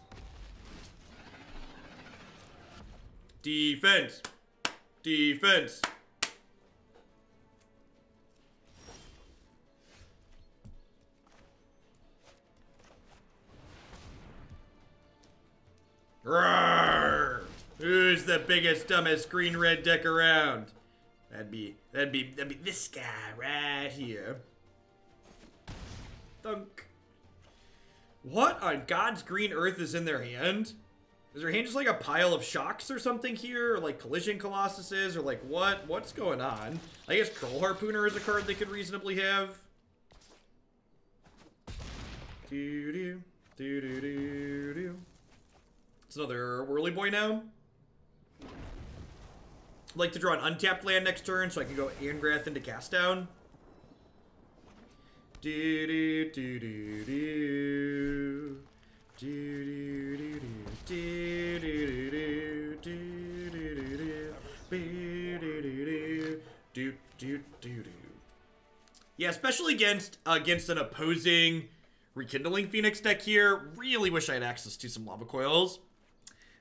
Defense. Defense. Roar! Who's the biggest, dumbest green red deck around? That'd be this guy right here. Thunk. What on God's green earth is in their hand? Is their hand just like a pile of shocks or something here? Or like collision colossuses? Or like what? What's going on? I guess Troll Harpooner is a card they could reasonably have. Doo-doo. Doo-doo-doo-doo. It's another Whirly Boy now. I'd like to draw an untapped land next turn so I can go Angrath into cast down. Yeah, especially against an opposing Rekindling Phoenix deck here. Really wish I had access to some Lava Coils.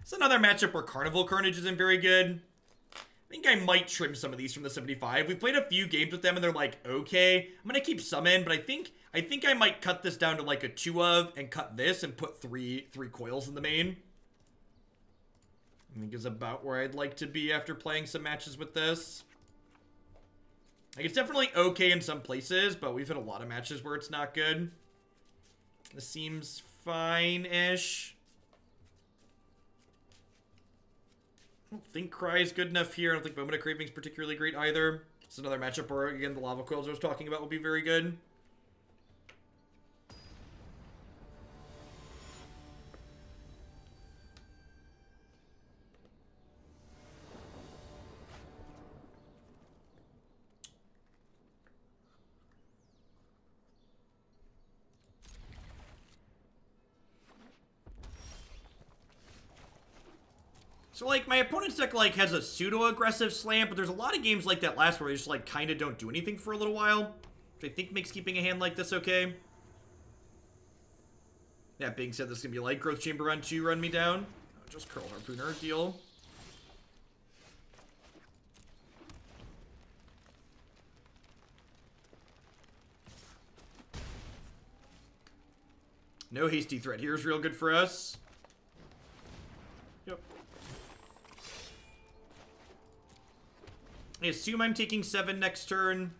It's another matchup where Carnival Carnage isn't very good. I think I might trim some of these from the 75. We've played a few games with them and they're like, okay, I'm gonna keep some in, but I think I might cut this down to like a 2 of and cut this and put three coils in the main. I think is about where I'd like to be after playing some matches with this. Like it's definitely okay in some places, but we've had a lot of matches where it's not good. This seems fine-ish. I don't think Cry is good enough here. I don't think Moment of Craving is particularly great either. It's another matchup where, again, the Lava Coils I was talking about will be very good. So, like, my opponent's deck, like, has a pseudo-aggressive slant, but there's a lot of games like that last where you just, like, kind of don't do anything for a little while, which I think makes keeping a hand like this okay. That being said, this is going to be Light Growth Chamber on 2, run me down. Oh, just Curl Harpooner, deal. No Hasty Threat here is real good for us. Yep. I assume I'm taking 7 next turn.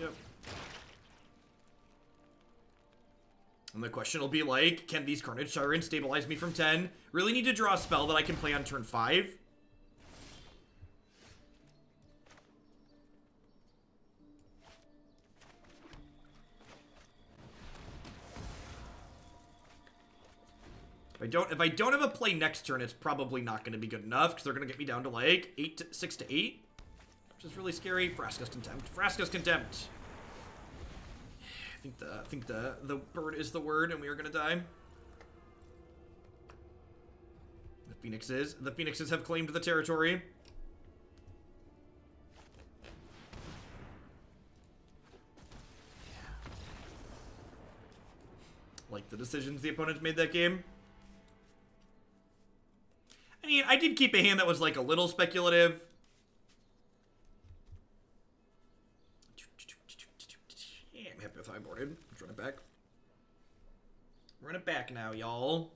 Yep. And the question will be like, can these Carnage Tyrants stabilize me from 10? Really need to draw a spell that I can play on turn 5. If I don't have a play next turn, it's probably not going to be good enough, because they're going to get me down to, like, 6 to 8. Which is really scary. Vraska's Contempt. Vraska's Contempt. I think the bird is the word, and we are going to die. The Phoenixes have claimed the territory. Like the decisions the opponent made that game. I mean, I did keep a hand that was, like, a little speculative. Yeah, I'm happy with how I boarded. Let's run it back. Run it back now, y'all.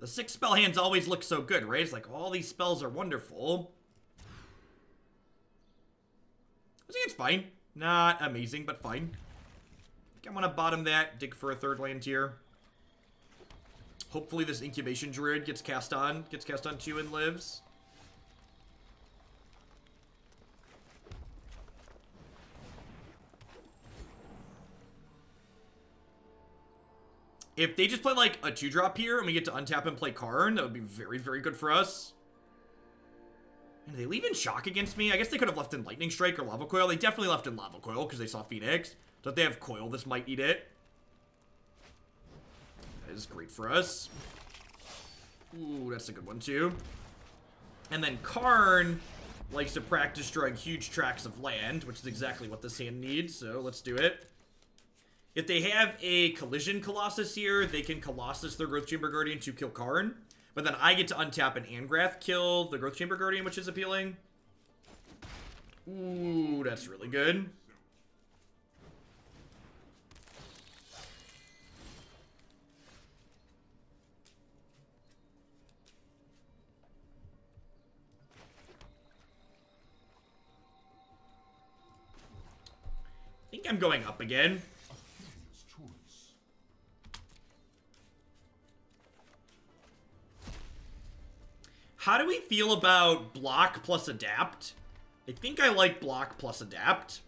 The 6 spell hands always look so good, right? It's like, all these spells are wonderful. I think it's fine. Not amazing, but fine. I think I'm going to bottom that, dig for a third land here. Hopefully this Incubation Druid gets cast on 2 and lives. If they just play, like, a 2-drop here and we get to untap and play Karn, that would be very, very good for us. And they leave in Shock against me. I guess they could have left in Lightning Strike or Lava Coil. They definitely left in Lava Coil because they saw Phoenix. So if they have Coil, this might eat it. That is great for us. Ooh, that's a good one, too. And then Karn likes to practice drawing huge tracts of land, which is exactly what this hand needs. So let's do it. If they have a Collision Colossus here, they can Colossus their Growth Chamber Guardian to kill Karn. But then I get to untap an Angrath, kill the Growth Chamber Guardian, which is appealing. Ooh, that's really good. I think I'm going up again. How do we feel about block plus adapt? I think I like block plus adapt.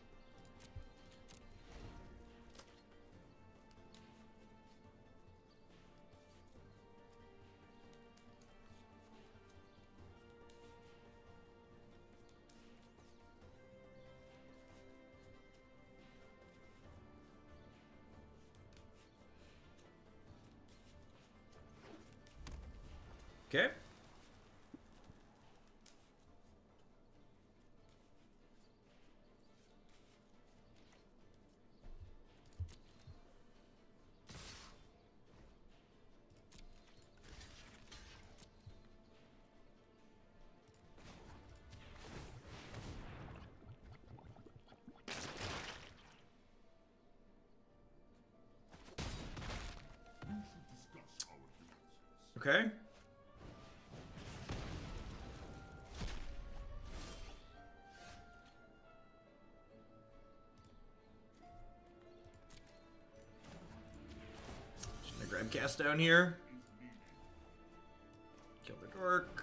Okay. Okay. grab cast down here. Kill the dork.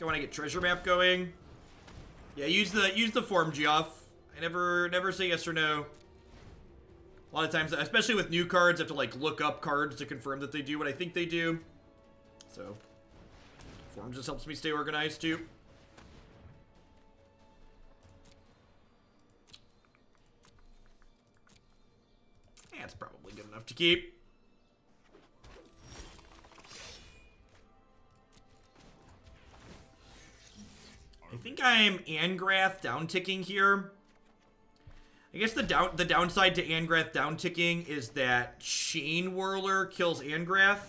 I want to get treasure map going. Yeah, use the form Geoff. I never say yes or no. A lot of times, especially with new cards, I have to like look up cards to confirm that they do what I think they do. So form just helps me stay organized too. That's probably good enough to keep. I think I'm Angrath down-ticking here. I guess the downside to Angrath down-ticking is that Chain Whirler kills Angrath.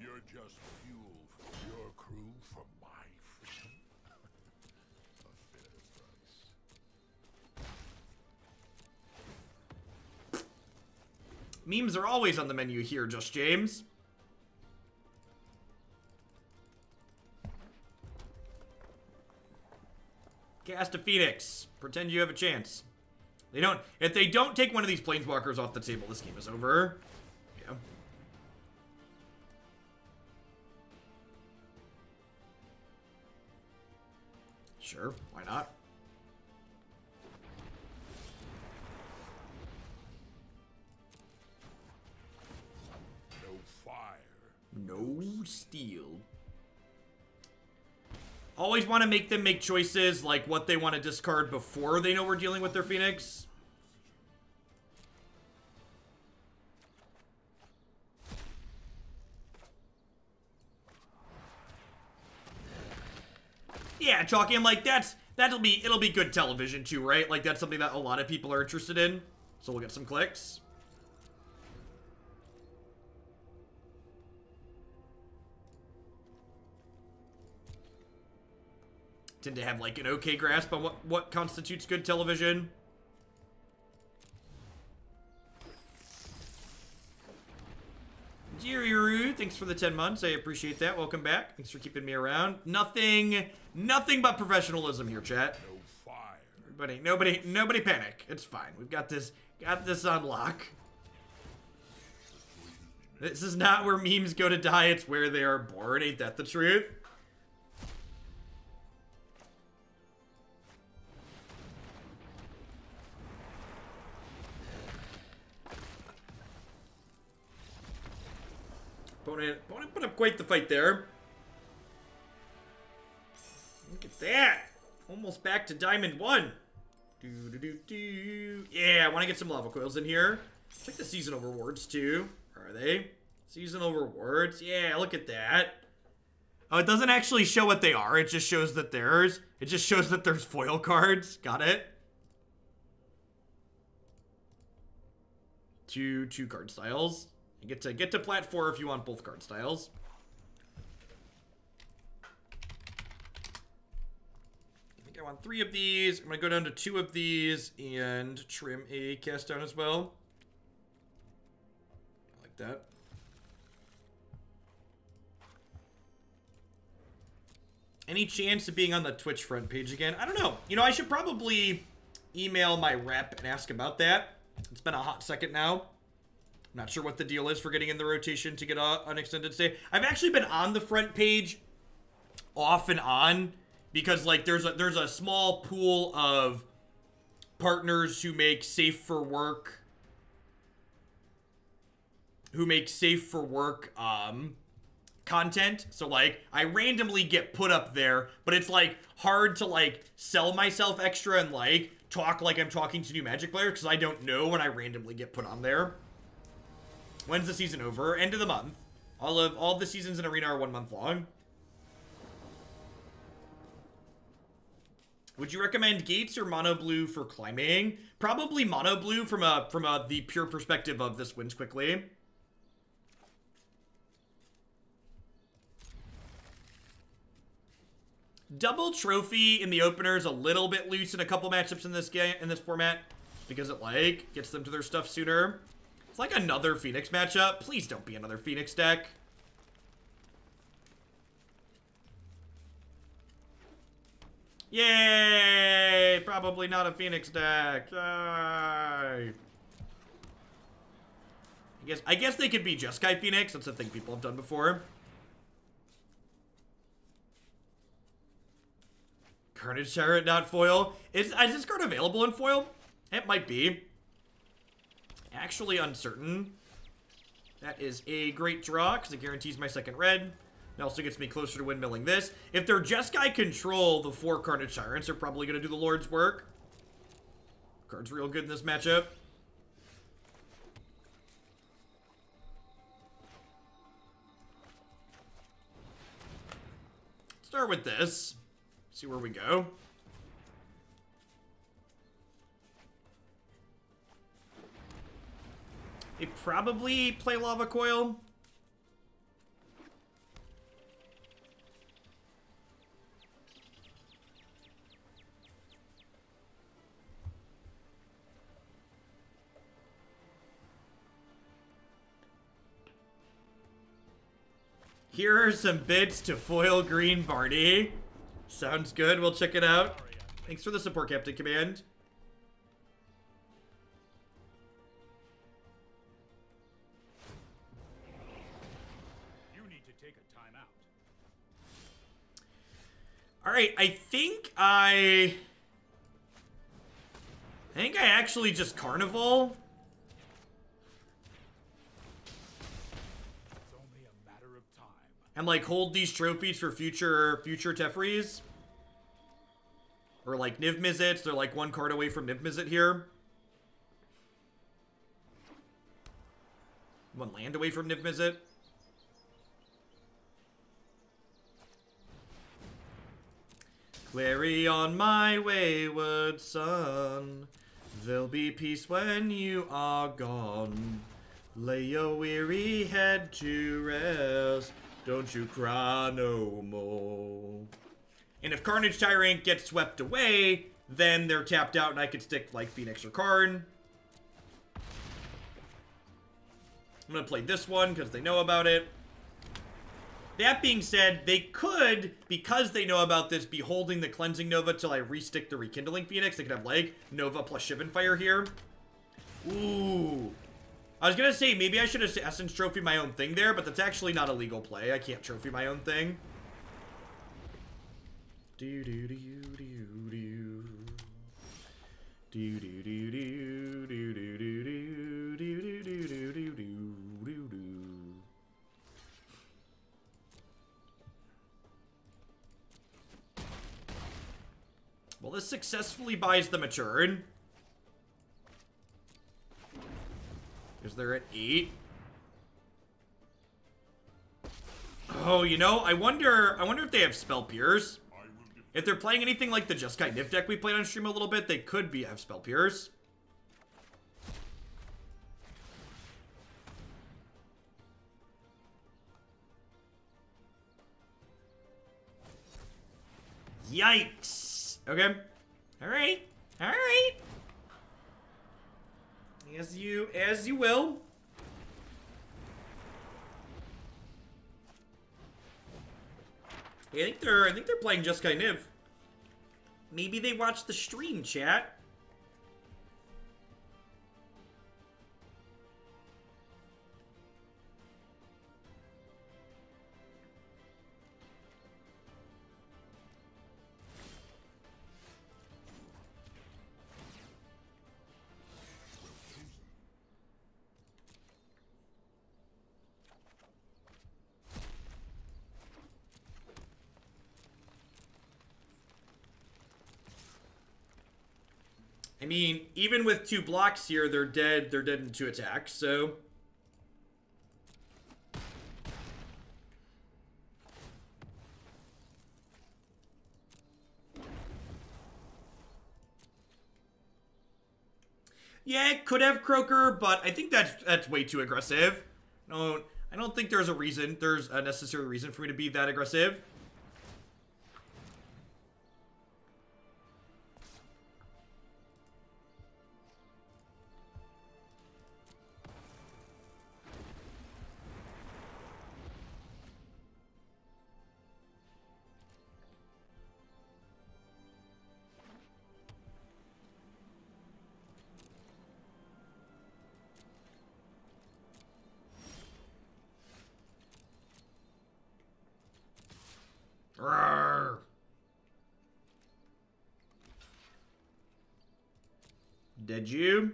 You're just fuel for your crew from my freedom. A fair price. Memes are always on the menu here, Just James. Cast a Phoenix. Pretend you have a chance. They don't. If they don't take one of these planeswalkers off the table, this game is over. Yeah. Sure. Why not? No fire. No steel. Always want to make them make choices like what they want to discard before they know we're dealing with their Phoenix. Yeah, Chalky, I'm like, it'll be good television too, right? Like, that's something that a lot of people are interested in. So we'll get some clicks. Tend to have like an okay grasp on what constitutes good television. Jiriru, thanks for the 10 months. I appreciate that. Welcome back. Thanks for keeping me around. Nothing but professionalism here, chat. No fire. Nobody panic. It's fine. We've got this on lock. This is not where memes go to die. It's where they are born. Ain't that the truth? Opponent put up quite the fight there. Look at that. Almost back to Diamond 1. Yeah, I want to get some Lava Coils in here. Check the Seasonal Rewards, too. Where are they? Seasonal Rewards. Yeah, look at that. Oh, it doesn't actually show what they are. It just shows that there's... It just shows that there's foil cards. Got it. Two card styles. Get to plat 4 if you want both card styles. I think I want 3 of these. I'm gonna go down to 2 of these and trim a cast down as well. I like that. Any chance of being on the Twitch front page again? I don't know. You know, I should probably email my rep and ask about that. It's been a hot second now. Not sure what the deal is for getting in the rotation to get an extended stay. I've actually been on the front page off and on because like there's a small pool of partners who make safe for work content. So like I randomly get put up there, but it's like hard to like sell myself extra and like talk like I'm talking to new Magic players because I don't know when I randomly get put on there. When's the season over? End of the month. All the seasons in Arena are 1 month long. Would you recommend Gates or Mono Blue for climbing? Probably Mono Blue from the pure perspective of this wins quickly. Double trophy in the opener is a little bit loose in a couple matchups in this game in this format because it like gets them to their stuff sooner. It's like another Phoenix matchup. Please don't be another Phoenix deck. Yay! probably not a Phoenix deck. I guess they could be Jeskai Phoenix. That's a thing people have done before. Carnage Tyrant not foil. Is this card available in foil? It might be. Actually uncertain. That is a great draw because it guarantees my second red. It also gets me closer to windmilling this. If they're Jeskai control, the four Carnage Tyrants are probably going to do the Lord's work. Card's real good in this matchup. Start with this. See where we go. They probably play Lava Coil. Here are some bids to foil green Barney. Sounds good. We'll check it out. Thanks for the support, Captain Command. You need to take a timeout. All right, I think I actually just Carnival. And, like, hold these trophies for future Teferis. Or, like, Niv-Mizzet. They're, like, one card away from Niv-Mizzet here. One land away from Niv-Mizzet. Clary on my wayward son. There'll be peace when you are gone. Lay your weary head to rest. Don't you cry no more. And if Carnage Tyrant gets swept away, then they're tapped out and I could stick, like, Phoenix or Karn. I'm going to play this one because they know about it. That being said, they could, because they know about this, be holding the Cleansing Nova till I restick the Rekindling Phoenix. They could have, like, Nova plus Shivan Fire here. Ooh. I was going to say, maybe I should Assassin's Trophy my own thing there, but that's actually not a legal play. I can't Trophy my own thing. Well, this successfully buys the Maturin. Because they're at 8. Oh, you know, I wonder if they have Spell Pierce. If they're playing anything like the Jeskai Niv deck we played on stream a little bit, they could have Spell Pierce. Yikes! Okay. Alright. Alright. As you will. I think they're playing Jeskai Niv. Maybe they watch the stream, chat. I mean, even with 2 blocks here, they're dead. They're dead in 2 attacks, so... Yeah, it could have Croaker, but I think that's way too aggressive. I don't think there's a necessary reason for me to be that aggressive. Did you?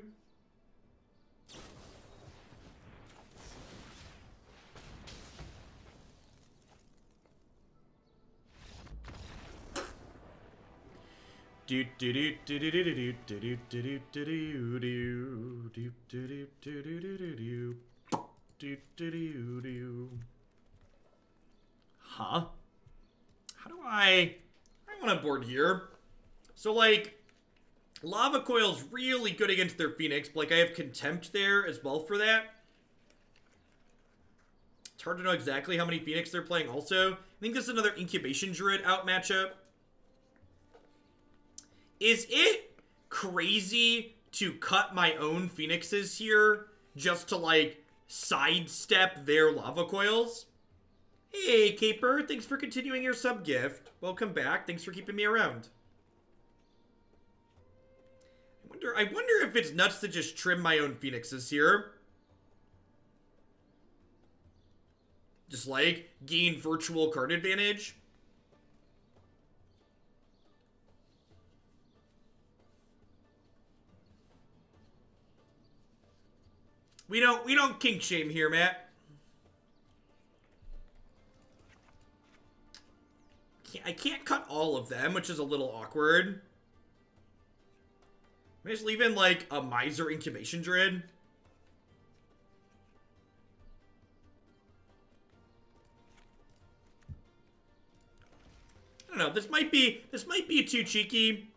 Huh? How do I want to board here. So, like, Lava Coil's really good against their Phoenix. But, like, I have Contempt there as well for that. It's hard to know exactly how many Phoenix they're playing also. I think this is another Incubation Druid out matchup. Is it crazy to cut my own Phoenixes here just to, like, sidestep their Lava Coils? Hey, Caper, thanks for continuing your sub gift. Welcome back. Thanks for keeping me around. I wonder if it's nuts to just trim my own Phoenixes here. Just, like, gain virtual card advantage. We don't kink shame here, Matt. I can't cut all of them, which is a little awkward. I'm just leaving, like, a miser Incubation Druid. I don't know. This might be too cheeky.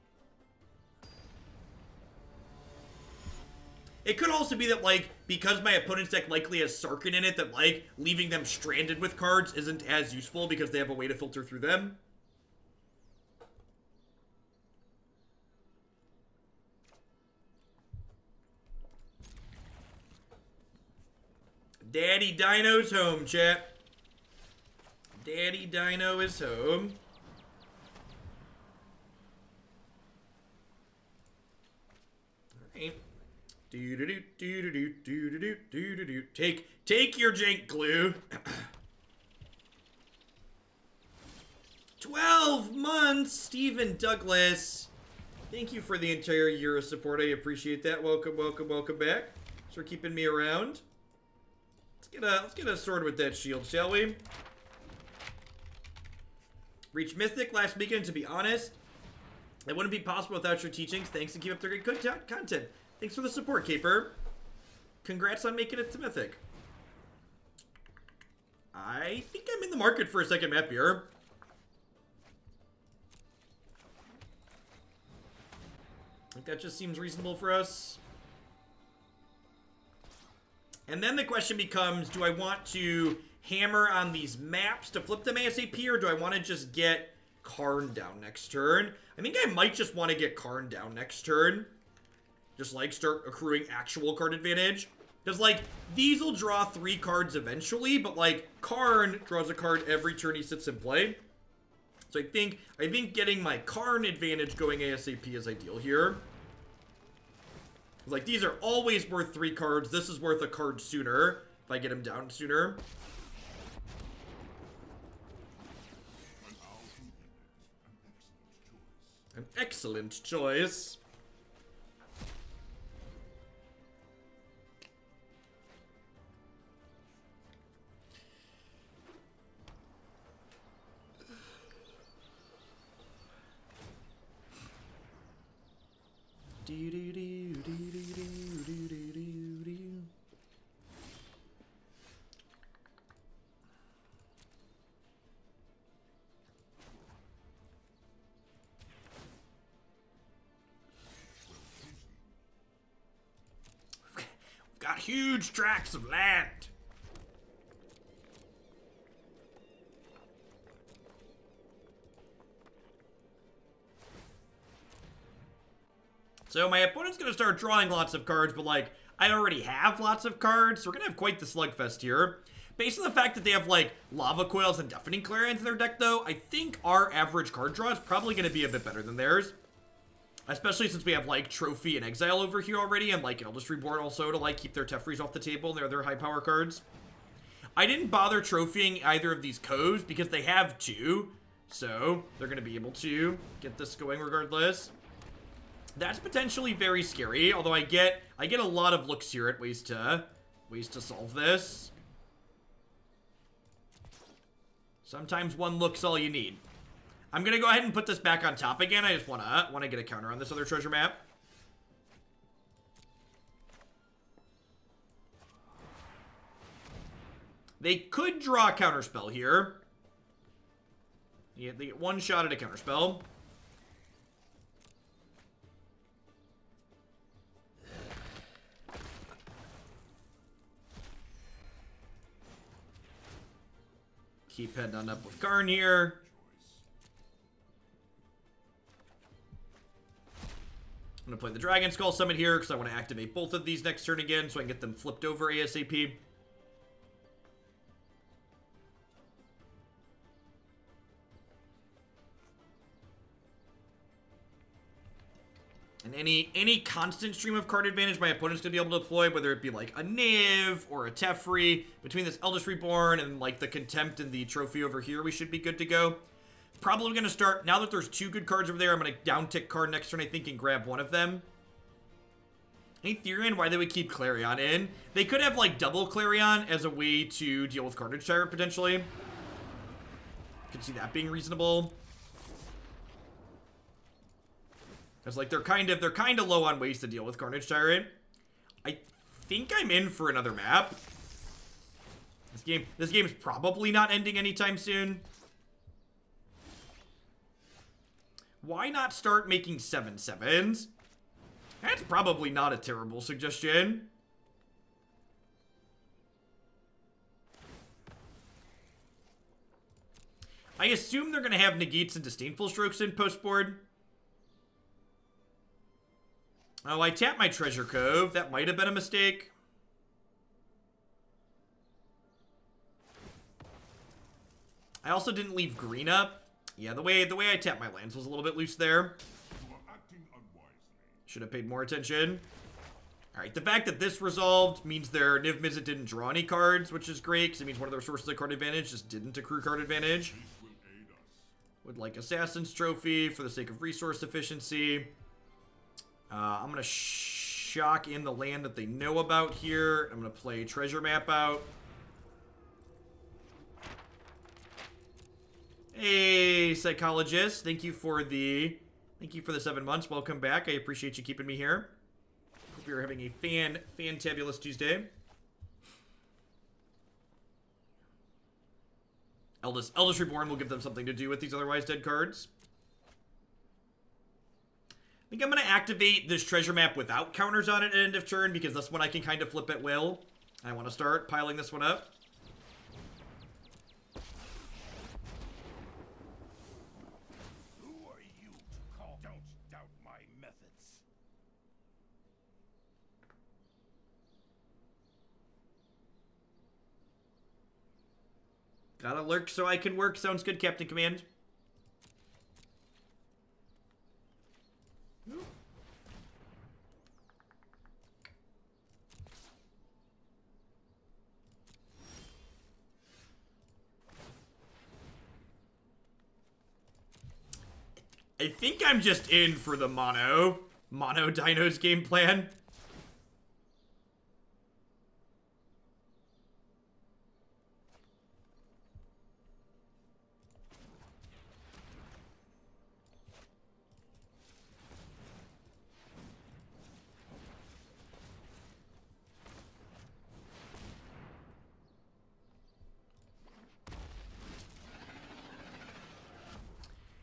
It could also be that, like, because my opponent's deck likely has Sarkin in it, that, like, leaving them stranded with cards isn't as useful because they have a way to filter through them. Daddy Dino's home, chat. Daddy Dino is home. All right. Take your jank glue. 12 months, Stephen Douglas. Thank you for the entire year of support. I appreciate that. Welcome, welcome, welcome back. Thanks for keeping me around. Let's get a sword with that shield, shall we? Reach Mythic last weekend. To be honest, it wouldn't be possible without your teachings. Thanks, and keep up the good content. Thanks for the support, Caper. Congrats on making it to Mythic. I think I'm in the market for a second map here. I think that just seems reasonable for us. And then the question becomes, do I want to hammer on these maps to flip them ASAP, or do I want to just get Karn down next turn? I think I might just want to get Karn down next turn. Just, like, start accruing actual card advantage. Because, like, these will draw 3 cards eventually, but, like, Karn draws a card every turn he sits in play. So I think getting my Karn advantage going ASAP is ideal here. Like, these are always worth 3 cards. This is worth a card sooner if I get him down sooner. An excellent choice. We've got huge tracts of land. So my opponent's going to start drawing lots of cards, but, like, I already have lots of cards, so we're going to have quite the slugfest here. Based on the fact that they have, like, Lava Coils and Deafening Clarions in their deck, though, I think our average card draw is probably going to be a bit better than theirs. Especially since we have, like, Trophy and Exile over here already, and, like, Eldest Reborn also to, like, keep their Teferis off the table and their other high-power cards. I didn't bother trophying either of these coves because they have 2, so they're going to be able to get this going regardless. That's potentially very scary, although I get a lot of looks here at ways to solve this. Sometimes one look's all you need. I'm gonna go ahead and put this back on top again. I just wanna get a counter on this other treasure map. They could draw a counterspell here. Yeah, they get one shot at a counterspell. Keep heading on up with Karn here. I'm gonna play the Dragon Skull Summit here because I want to activate both of these next turn again so I can get them flipped over ASAP. And any constant stream of card advantage my opponent's going to be able to deploy, whether it be like a Niv or a Teferi, between this Eldest Reborn and like the Contempt and the Trophy over here, we should be good to go. Probably going to start, now that there's two good cards over there, I'm going to down-tick card next turn, I think, and grab one of them. Any theory on why they would keep Clarion in? They could have like double Clarion as a way to deal with Carnage Tyrant, potentially. Could see that being reasonable. Because, like, they're kind of low on ways to deal with Carnage Tyrant. I think I'm in for another map. This game's probably not ending anytime soon. Why not start making 7/7s? That's probably not a terrible suggestion. I assume they're going to have Negates and Disdainful Strokes in post-board. Oh, I tapped my Treasure Cove. That might have been a mistake. I also didn't leave green up. Yeah, the way I tapped my lands was a little bit loose there. Should have paid more attention. Alright, the fact that this resolved means their Niv-Mizzet didn't draw any cards, which is great, because it means one of their sources of card advantage just didn't accrue card advantage. Would like Assassin's Trophy for the sake of resource efficiency. I'm going to shock in the land that they know about here. I'm going to play Treasure Map out. Hey, Psychologist. Thank you for the 7 months. Welcome back. I appreciate you keeping me here. Hope you're having a fantabulous Tuesday. Eldest Reborn will give them something to do with these otherwise dead cards. I think I'm going to activate this treasure map without counters on it at end of turn, because this one I can kind of flip at will. I want to start piling this one up. Who are you to call? Don't doubt my methods. Gotta lurk so I can work. Sounds good, Captain Command. I think I'm just in for the mono dinos game plan.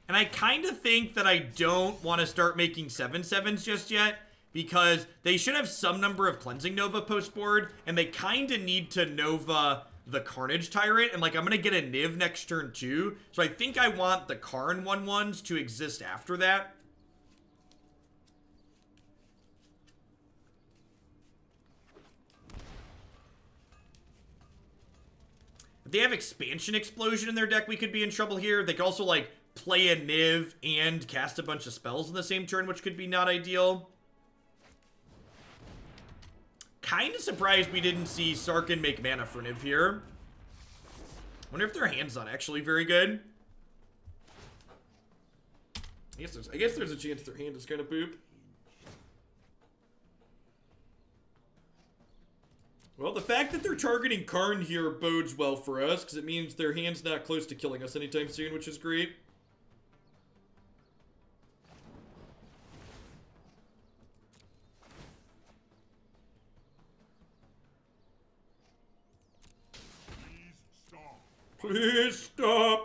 And I kind of think that I don't want to start making 7/7s just yet, because they should have some number of Cleansing Nova post-board, and they kind of need to Nova the Carnage Tyrant, and, like, I'm going to get a Niv next turn, too. So I think I want the Karn 1/1s to exist after that. If they have Expansion Explosion in their deck, we could be in trouble here. They could also, like, play a Niv and cast a bunch of spells in the same turn, which could be not ideal. Kind of surprised we didn't see Sarkin make mana for Niv here. Wonder if their hand's not actually very good. I guess there's a chance their hand is kind of poop. Well, the fact that they're targeting Karn here bodes well for us, because it means their hand's not close to killing us anytime soon, which is great. Please stop! Next time.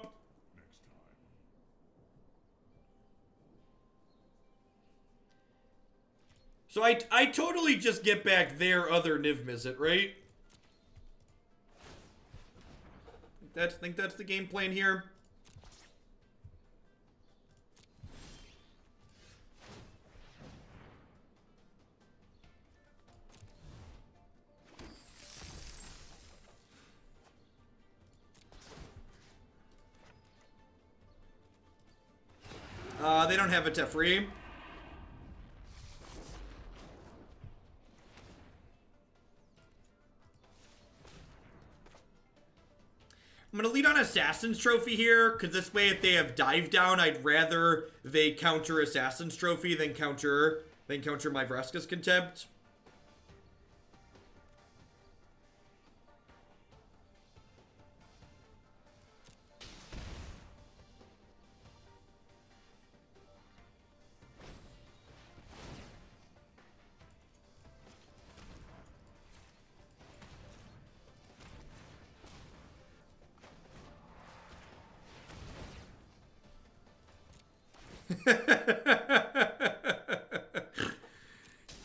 So I totally just get back their other Niv-Mizzet, right? I think that's the game plan here. They don't have a Teferi. I'm gonna lead on Assassin's Trophy here, because this way if they have Dive Down, I'd rather they counter Assassin's Trophy than counter my Vraska's Contempt.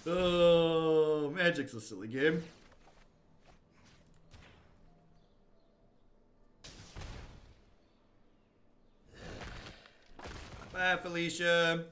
Oh, Magic's a silly game. Bye, Felicia.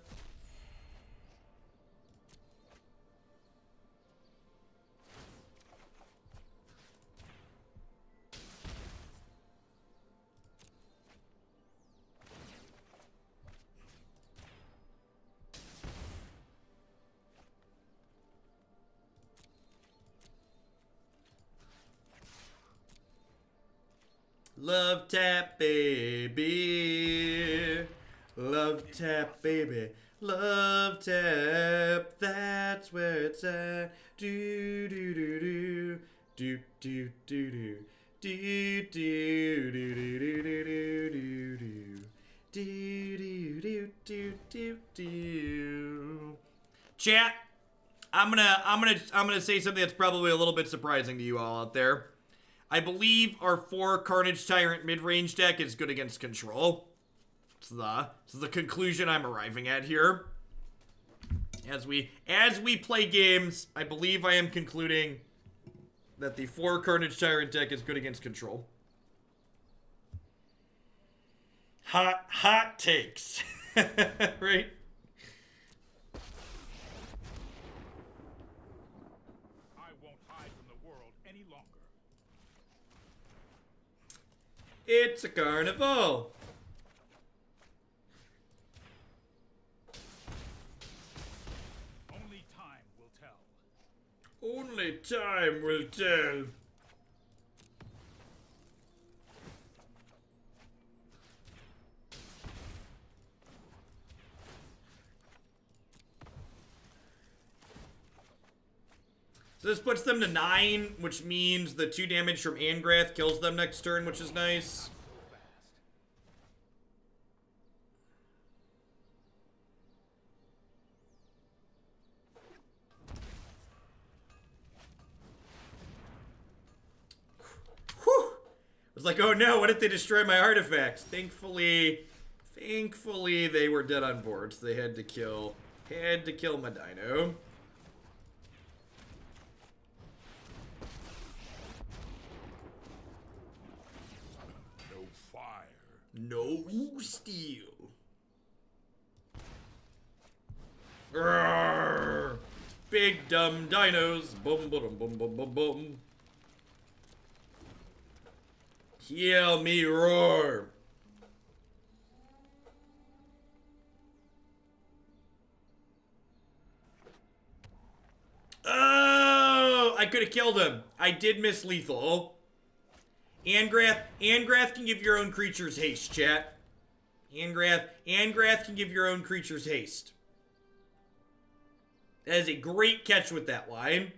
Love tap, baby. Love tap, baby. Love tap. That's where it's at. Do do do do do do do do do do do do do do do do do do do. Chat, I'm gonna say something that's probably a little bit surprising to you all out there. I believe our 4 Carnage Tyrant mid-range deck is good against control. It's the conclusion I'm arriving at here. As we play games, I believe I am concluding that the 4 Carnage Tyrant deck is good against control. Hot takes. Right? It's a carnival. Only time will tell. Only time will tell. So this puts them to 9, which means the 2 damage from Angrath kills them next turn, which is nice. Whew! I was like, oh no, what if they destroy my artifacts? Thankfully they were dead on board, so they had to kill my dino. No steal. Roar! Big dumb dinos. Boom, boom, boom, boom, boom, boom. Kill me, roar. Oh, I could have killed him. I did miss lethal. Angrath can give your own creatures haste, chat. Angrath can give your own creatures haste. That is a great catch with that line.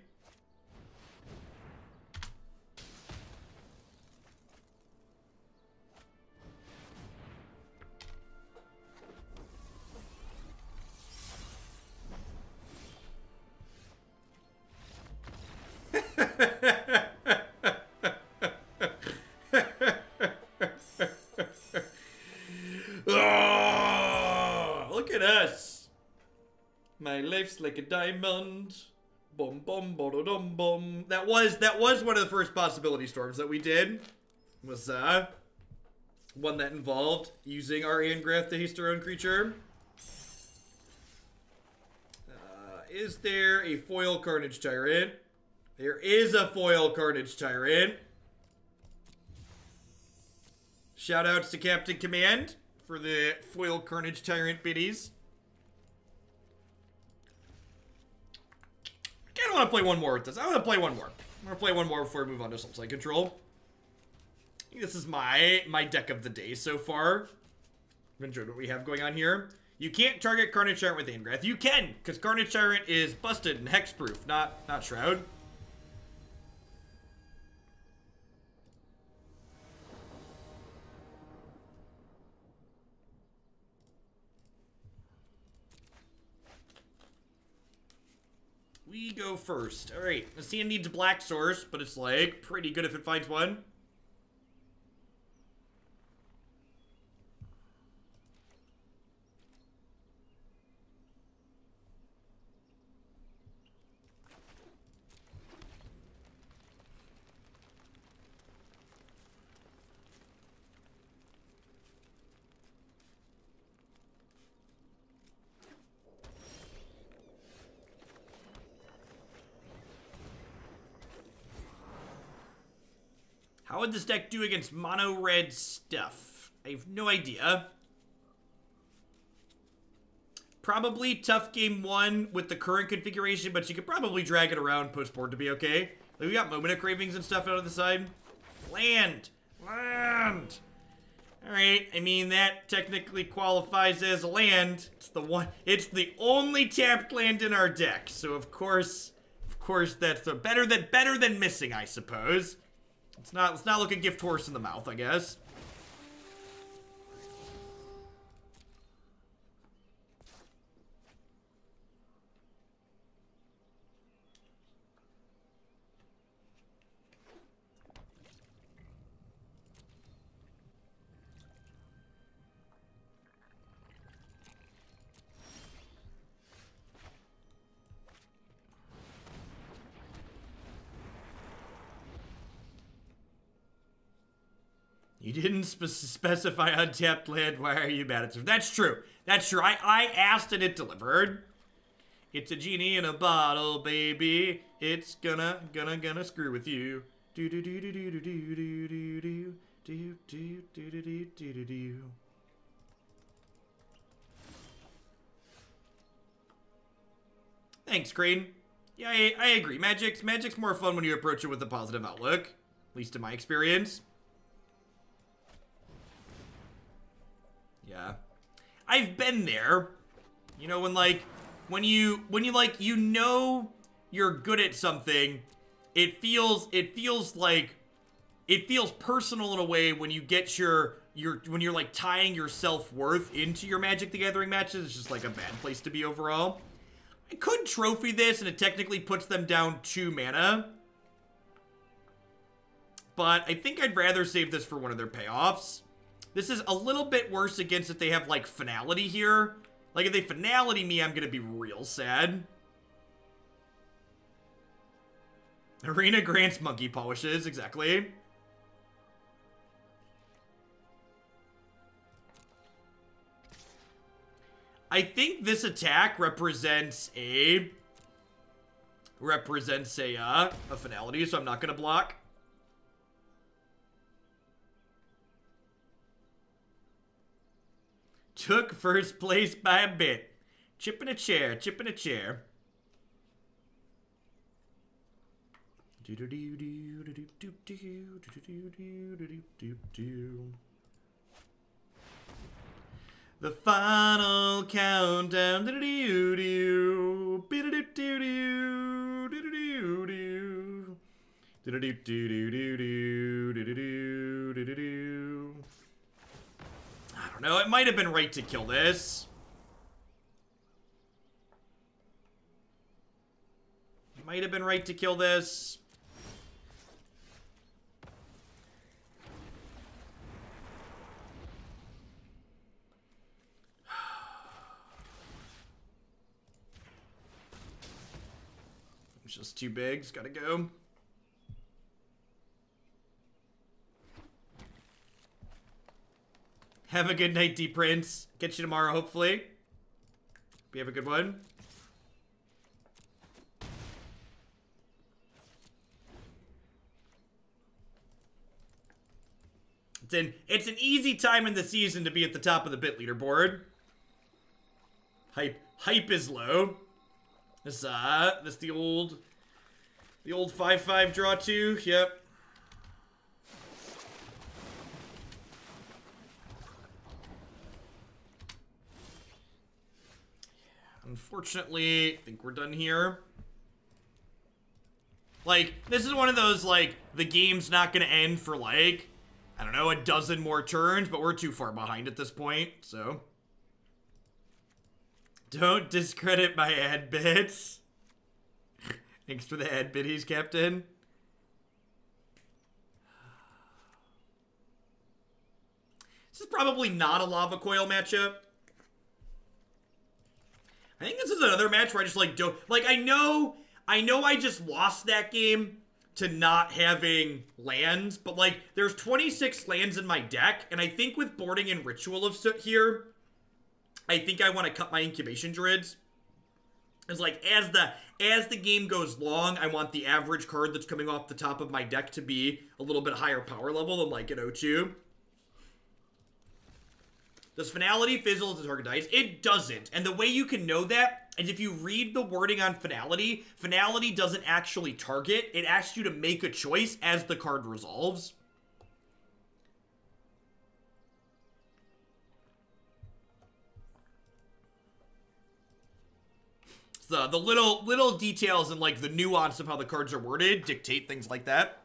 My life's like a diamond. Bum bum bum bum bum. That was one of the first possibility storms that we did. Was one that involved using our Angrath to haste our own creature. Is there a foil Carnage Tyrant? There is a foil Carnage Tyrant. Shoutouts to Captain Command for the foil Carnage Tyrant biddies. I kind of want to play one more with this. I want to play one more. I'm going to play one more before I move on to some side control. I think this is my deck of the day so far. I've enjoyed what we have going on here. You can't target Carnage Tyrant with Angrath. You can, because Carnage Tyrant is busted and hexproof, not Shroud. We go first. All right, the sand needs a black source, but it's like pretty good if it finds one. How would this deck do against mono red stuff? I have no idea. Probably tough game one with the current configuration, but you could probably drag it around post-board to be okay. Like, we got Moment of Cravings and stuff out of the side. Land! Land! Alright, I mean, that technically qualifies as land. It's the only tapped land in our deck, so of course that's better than missing, I suppose. Let's not look a gift horse in the mouth, I guess. You didn't specify untapped land. Why are you mad at it? That's true. I asked and it delivered. It's a genie in a bottle, baby. It's gonna screw with you. Do do do do do do do do do do do do do do do do. Thanks, Crane. Yeah, I agree. Magic's more fun when you approach it with a positive outlook. At least in my experience. Yeah, I've been there, you know, when you know you're good at something, it feels personal in a way when you get when you're like tying your self-worth into your Magic the Gathering matches. It's just like a bad place to be overall. I could trophy this and it technically puts them down 2 mana, but I think I'd rather save this for one of their payoffs. This is a little bit worse against if they have, like, Finality here. Like, if they Finality me, I'm going to be real sad. Arena grants monkey polishes, exactly. I think this attack represents a Finality, so I'm not going to block. Took first place by a bit. Chip in a chair. The final countdown. No, it might have been right to kill this. It's just too big. It's gotta go. Have a good night, D Prince. Catch you tomorrow, hopefully. Hope you have a good one. It's an easy time in the season to be at the top of the bit leaderboard. Hype is low. This the old 5-5 draw 2. Yep. Unfortunately, I think we're done here. Like, this is one of those, like, the game's not gonna end for, like, I don't know, a dozen more turns, but we're too far behind at this point, so. Don't discredit my ad bits. Thanks for the ad biddies, Captain. This is probably not a Lava Coil matchup. I think this is another match where I just, like, don't... Like, I know I just lost that game to not having lands, but, like, there's 26 lands in my deck, and I think with boarding and Ritual of Soot here, I think I want to cut my Incubation Druids. It's like, as the game goes long, I want the average card that's coming off the top of my deck to be a little bit higher power level than, like, an 0-2. Does Finality fizzle as the target dies? It doesn't. And the way you can know that is if you read the wording on Finality, Finality doesn't actually target. It asks you to make a choice as the card resolves. So the little details and, like, the nuance of how the cards are worded dictate things like that.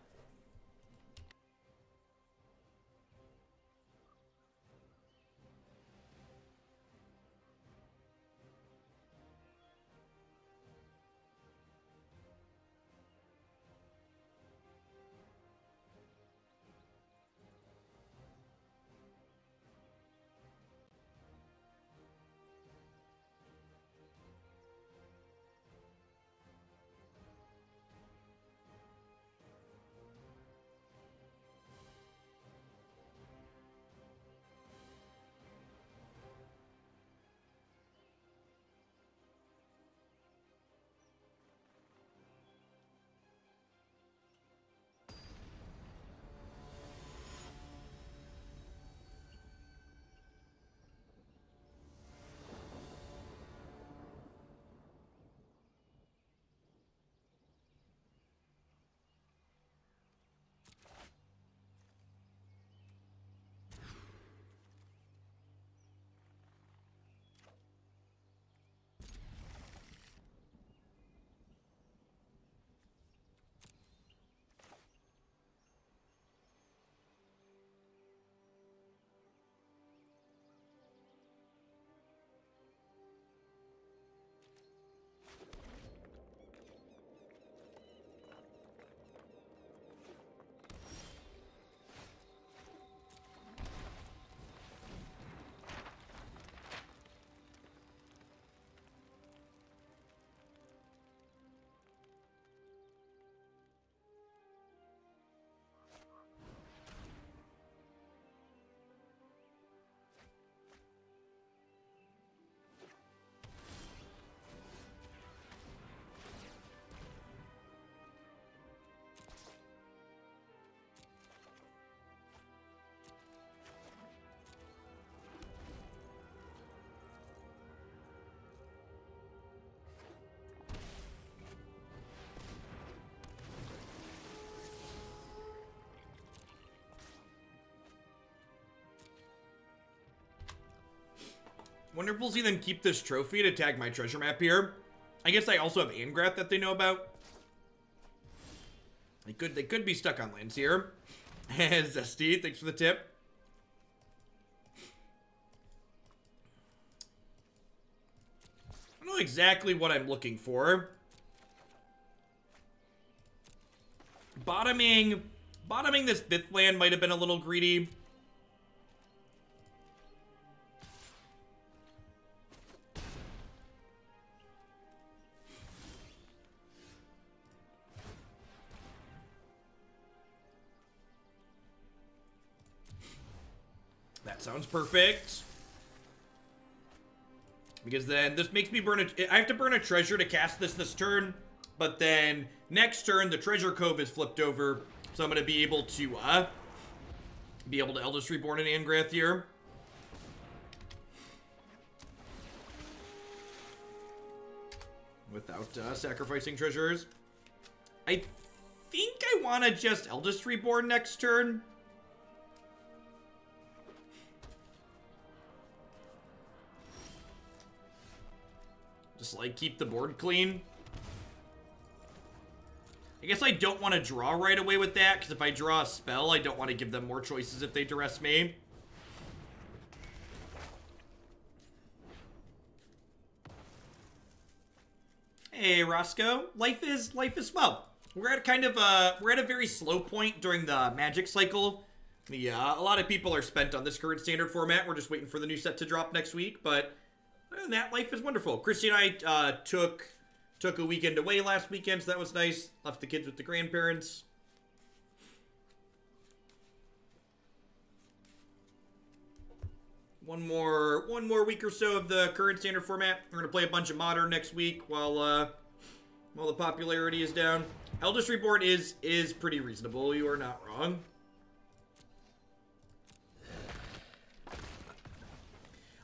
Wonderful to see them keep this trophy to tag my treasure map here. I guess I also have Angrath that they know about. They could be stuck on lands here. Zesty, thanks for the tip. I don't know exactly what I'm looking for. Bottoming this fifth land might have been a little greedy. That sounds perfect. Because then this makes me burn a... I have to burn a treasure to cast this turn. But then next turn, the treasure cove is flipped over. So I'm going to be able to Eldest Reborn in Angrath here. Without sacrificing treasures. I think I want to just Eldest Reborn next turn. Just like keep the board clean. I guess I don't want to draw right away with that, because if I draw a spell, I don't want to give them more choices if they duress me. Hey, Roscoe. Life is swell. We're at kind of a, we're at a very slow point during the Magic cycle. Yeah, a lot of people are spent on this current standard format. We're just waiting for the new set to drop next week, but other than that, life is wonderful. Christy and I took a weekend away last weekend, so that was nice. Left the kids with the grandparents. One more week or so of the current standard format. We're gonna play a bunch of modern next week while the popularity is down. Eldest Reborn is pretty reasonable. You are not wrong.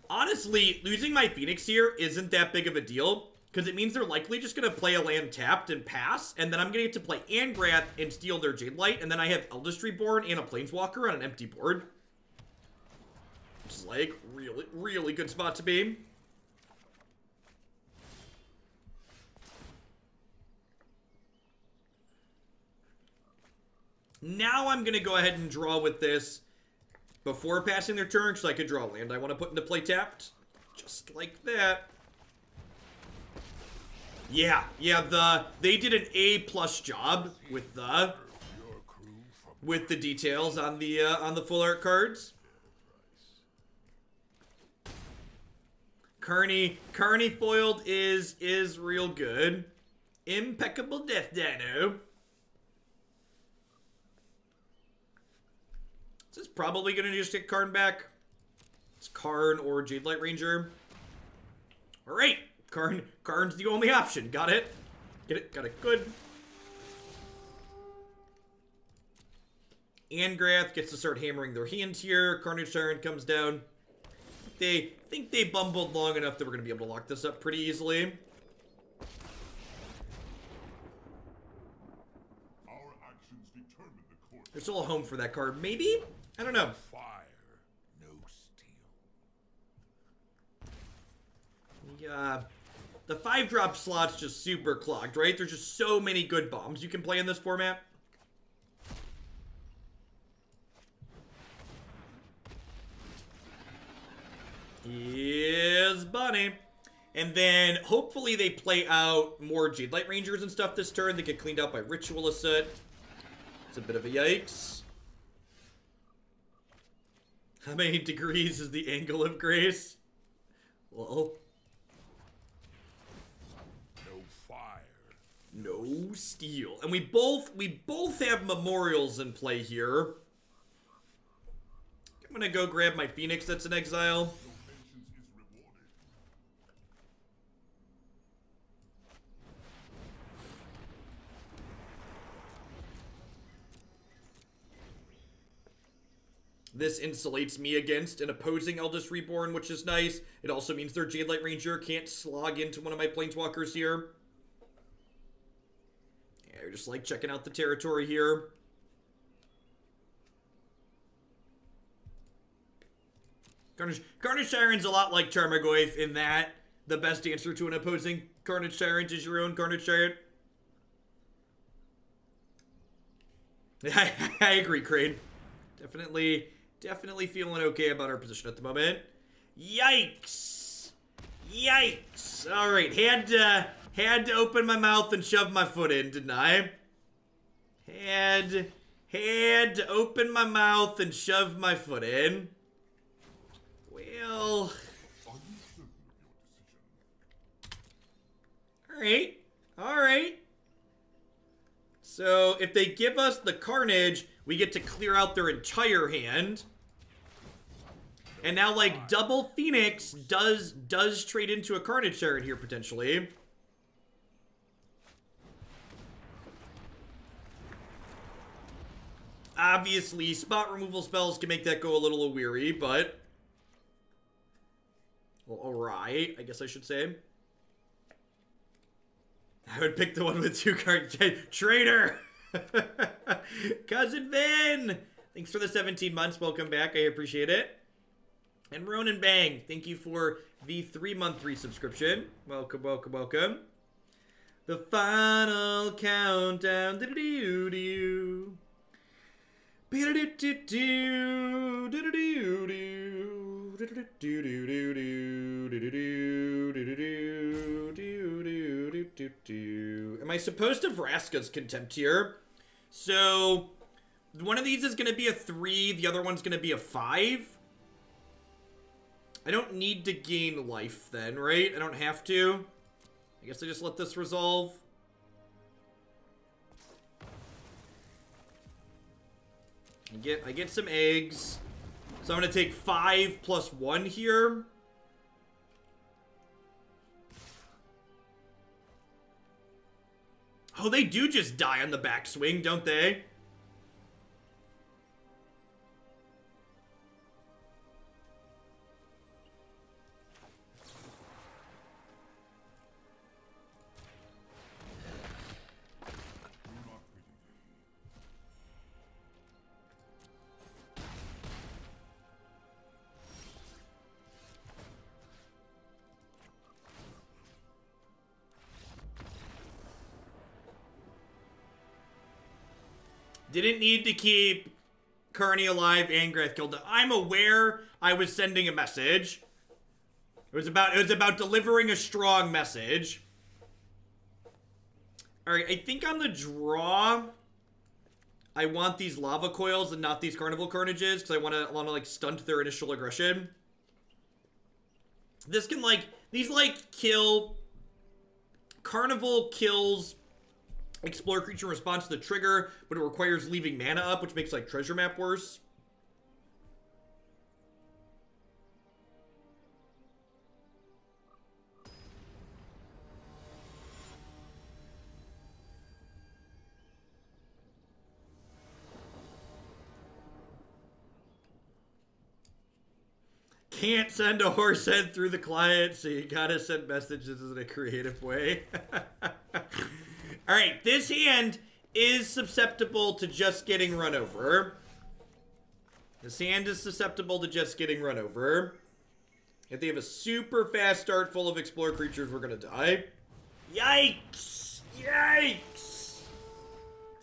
Honestly, losing my Phoenix here isn't that big of a deal, because it means they're likely just going to play a land tapped and pass, and then I'm going to get to play Angrath and steal their Jade Light, and then I have Eldest Reborn and a Planeswalker on an empty board. Which is like, really, really good spot to be. Now I'm going to go ahead and draw with this before passing their turn, so I could draw land I want to put into play tapped. Just like that. Yeah, they did an A+ job with the details on the full art cards. Carney foiled is real good. Impeccable Death Dino. This is probably gonna just get Karn back. It's Karn or Jade Light Ranger. All right. Karn's the only option. Got it. Get it. Got it. Good. Angrath gets to start hammering their hands here. Carnage Tyrant comes down. They think they bumbled long enough that we're going to be able to lock this up pretty easily. Our actions determine the course. There's still a home for that card. Maybe? I don't know. Fire, no steel. Yeah. The 5-drop slot's just super clogged, right? There's just so many good bombs you can play in this format. Yes, bunny. And then hopefully they play out more Jade Light Rangers and stuff this turn. They get cleaned out by Ritual Izzet. It's a bit of a yikes. How many degrees is the angle of grace? Well... no steal. And we both have memorials in play here. I'm gonna go grab my Phoenix that's in exile. This insulates me against an opposing Eldest Reborn, which is nice. It also means their Jade Light Ranger can't slog into one of my Planeswalkers here. You're just like checking out the territory here. Carnage Tyrant's a lot like Tarmogoyf in that the best answer to an opposing Carnage Tyrant is your own Carnage Tyrant. I agree, Crane. Definitely feeling okay about our position at the moment. Yikes! Yikes! All right, had to open my mouth and shove my foot in, didn't I? Had to open my mouth and shove my foot in. Well... Alright. So, if they give us the Carnage, we get to clear out their entire hand. And now, like, double Phoenix does trade into a Carnage Tyrant here, potentially. Obviously, spot removal spells can make that go a little weary, but... well, alright, I guess I should say. I would pick the one with two cards. Traitor! Cousin Vin! Thanks for the 17 months. Welcome back. I appreciate it. And Ronan Bang, thank you for the 3-month resubscription. Welcome, welcome, welcome. The final countdown. Do-do-do-do. Do-do-do-do. Do-do-do-do. Do-do-do-do. Am I supposed to Vraska's Contempt here? So, one of these is going to be a 3. The other one's going to be a 5. I don't need to gain life then, right? I don't have to. I guess I just let this resolve. I get some eggs. So I'm going to take 5 plus 1 here. Oh, they do just die on the backswing, don't they? Didn't need to keep Kearney alive. Angrath killed him. I'm aware I was sending a message. It was about delivering a strong message. All right, I think on the draw, I want these Lava Coils and not these Carnival Carnages because I want to like stunt their initial aggression. This can like these like kill. Carnival kills. Explore creature in response to the trigger, but it requires leaving mana up, which makes, like, Treasure Map worse. Can't send a horse head through the client, so you gotta send messages in a creative way. All right, this hand is susceptible to just getting run over. This hand is susceptible to just getting run over. If they have a super fast start full of explore creatures, we're going to die. Yikes! Yikes!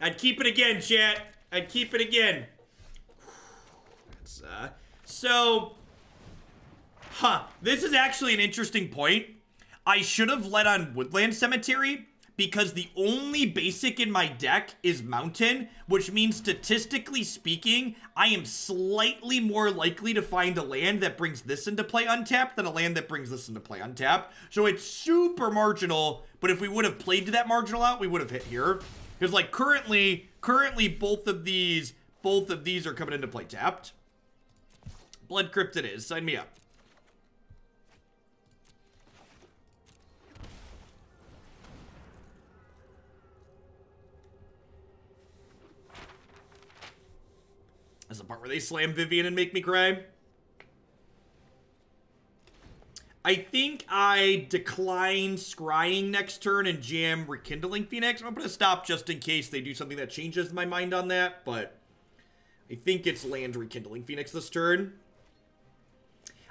I'd keep it again, chat. I'd keep it again. That's, this is actually an interesting point. I should have led on Woodland Cemetery, because the only basic in my deck is Mountain, which means statistically speaking, I am slightly more likely to find a land that brings this into play untapped than a land that brings this into play untapped. So it's super marginal, but if we would have played to that marginal out, we would have hit here. Because like currently both of these are coming into play tapped. Blood Crypt it is, sign me up. That's the part where they slam Vivian and make me cry. I think I decline Scrying next turn and jam Rekindling Phoenix. I'm going to stop just in case they do something that changes my mind on that, but I think it's land Rekindling Phoenix this turn.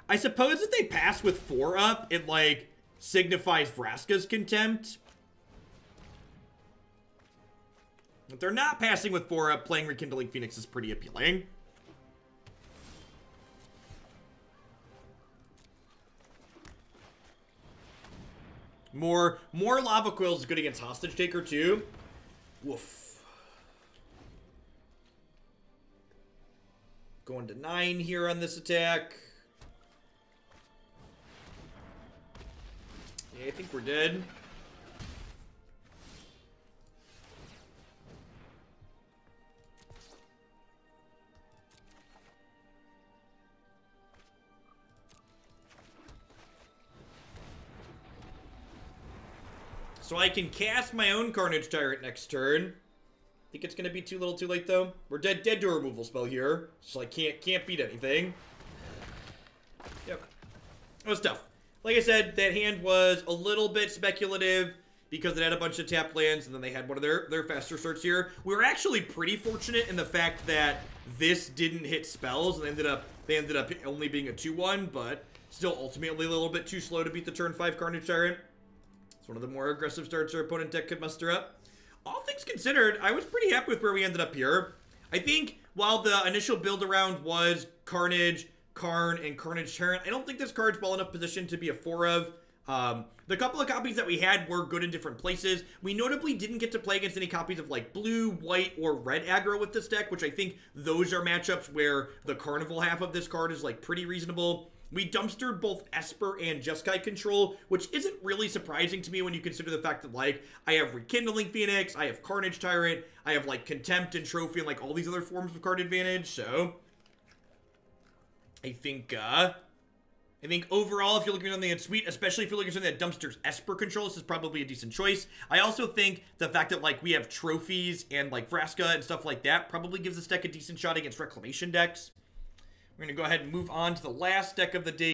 I suppose if they pass with 4 up, it, like, signifies Vraska's Contempt. If they're not passing with 4 up, playing Rekindling Phoenix is pretty appealing. More Lava Coils is good against Hostage Taker, too. Woof. Going to 9 here on this attack. Yeah, I think we're dead. So I can cast my own Carnage Tyrant next turn. I think it's going to be too little too late, though. We're dead to a removal spell here, so I can't beat anything. Yep. That was tough. Like I said, that hand was a little bit speculative because it had a bunch of tap lands, and then they had one of their faster starts here. We were actually pretty fortunate in the fact that this didn't hit spells, and they ended up only being a 2-1, but still ultimately a little bit too slow to beat the turn 5 Carnage Tyrant. It's one of the more aggressive starts our opponent deck could muster up. All things considered, I was pretty happy with where we ended up here. I think while the initial build around was Carnage, Karn, and Carnage Tyrant, I don't think this card's well enough positioned to be a 4 of. The couple of copies that we had were good in different places. We notably didn't get to play against any copies of like blue, white, or red aggro with this deck, which I think those are matchups where the Carnival half of this card is like pretty reasonable. We dumpstered both Esper and Jeskai control, which isn't really surprising to me when you consider the fact that, like, I have Rekindling Phoenix, I have Carnage Tyrant, I have, like, Contempt and Trophy and, like, all these other forms of card advantage, so I think overall, if you're looking for something that's sweet, especially if you're looking for something that dumpsters Esper control, this is probably a decent choice. I also think the fact that, like, we have Trophies and, like, Vraska and stuff like that probably gives this deck a decent shot against Reclamation decks. We're going to go ahead and move on to the last deck of the day.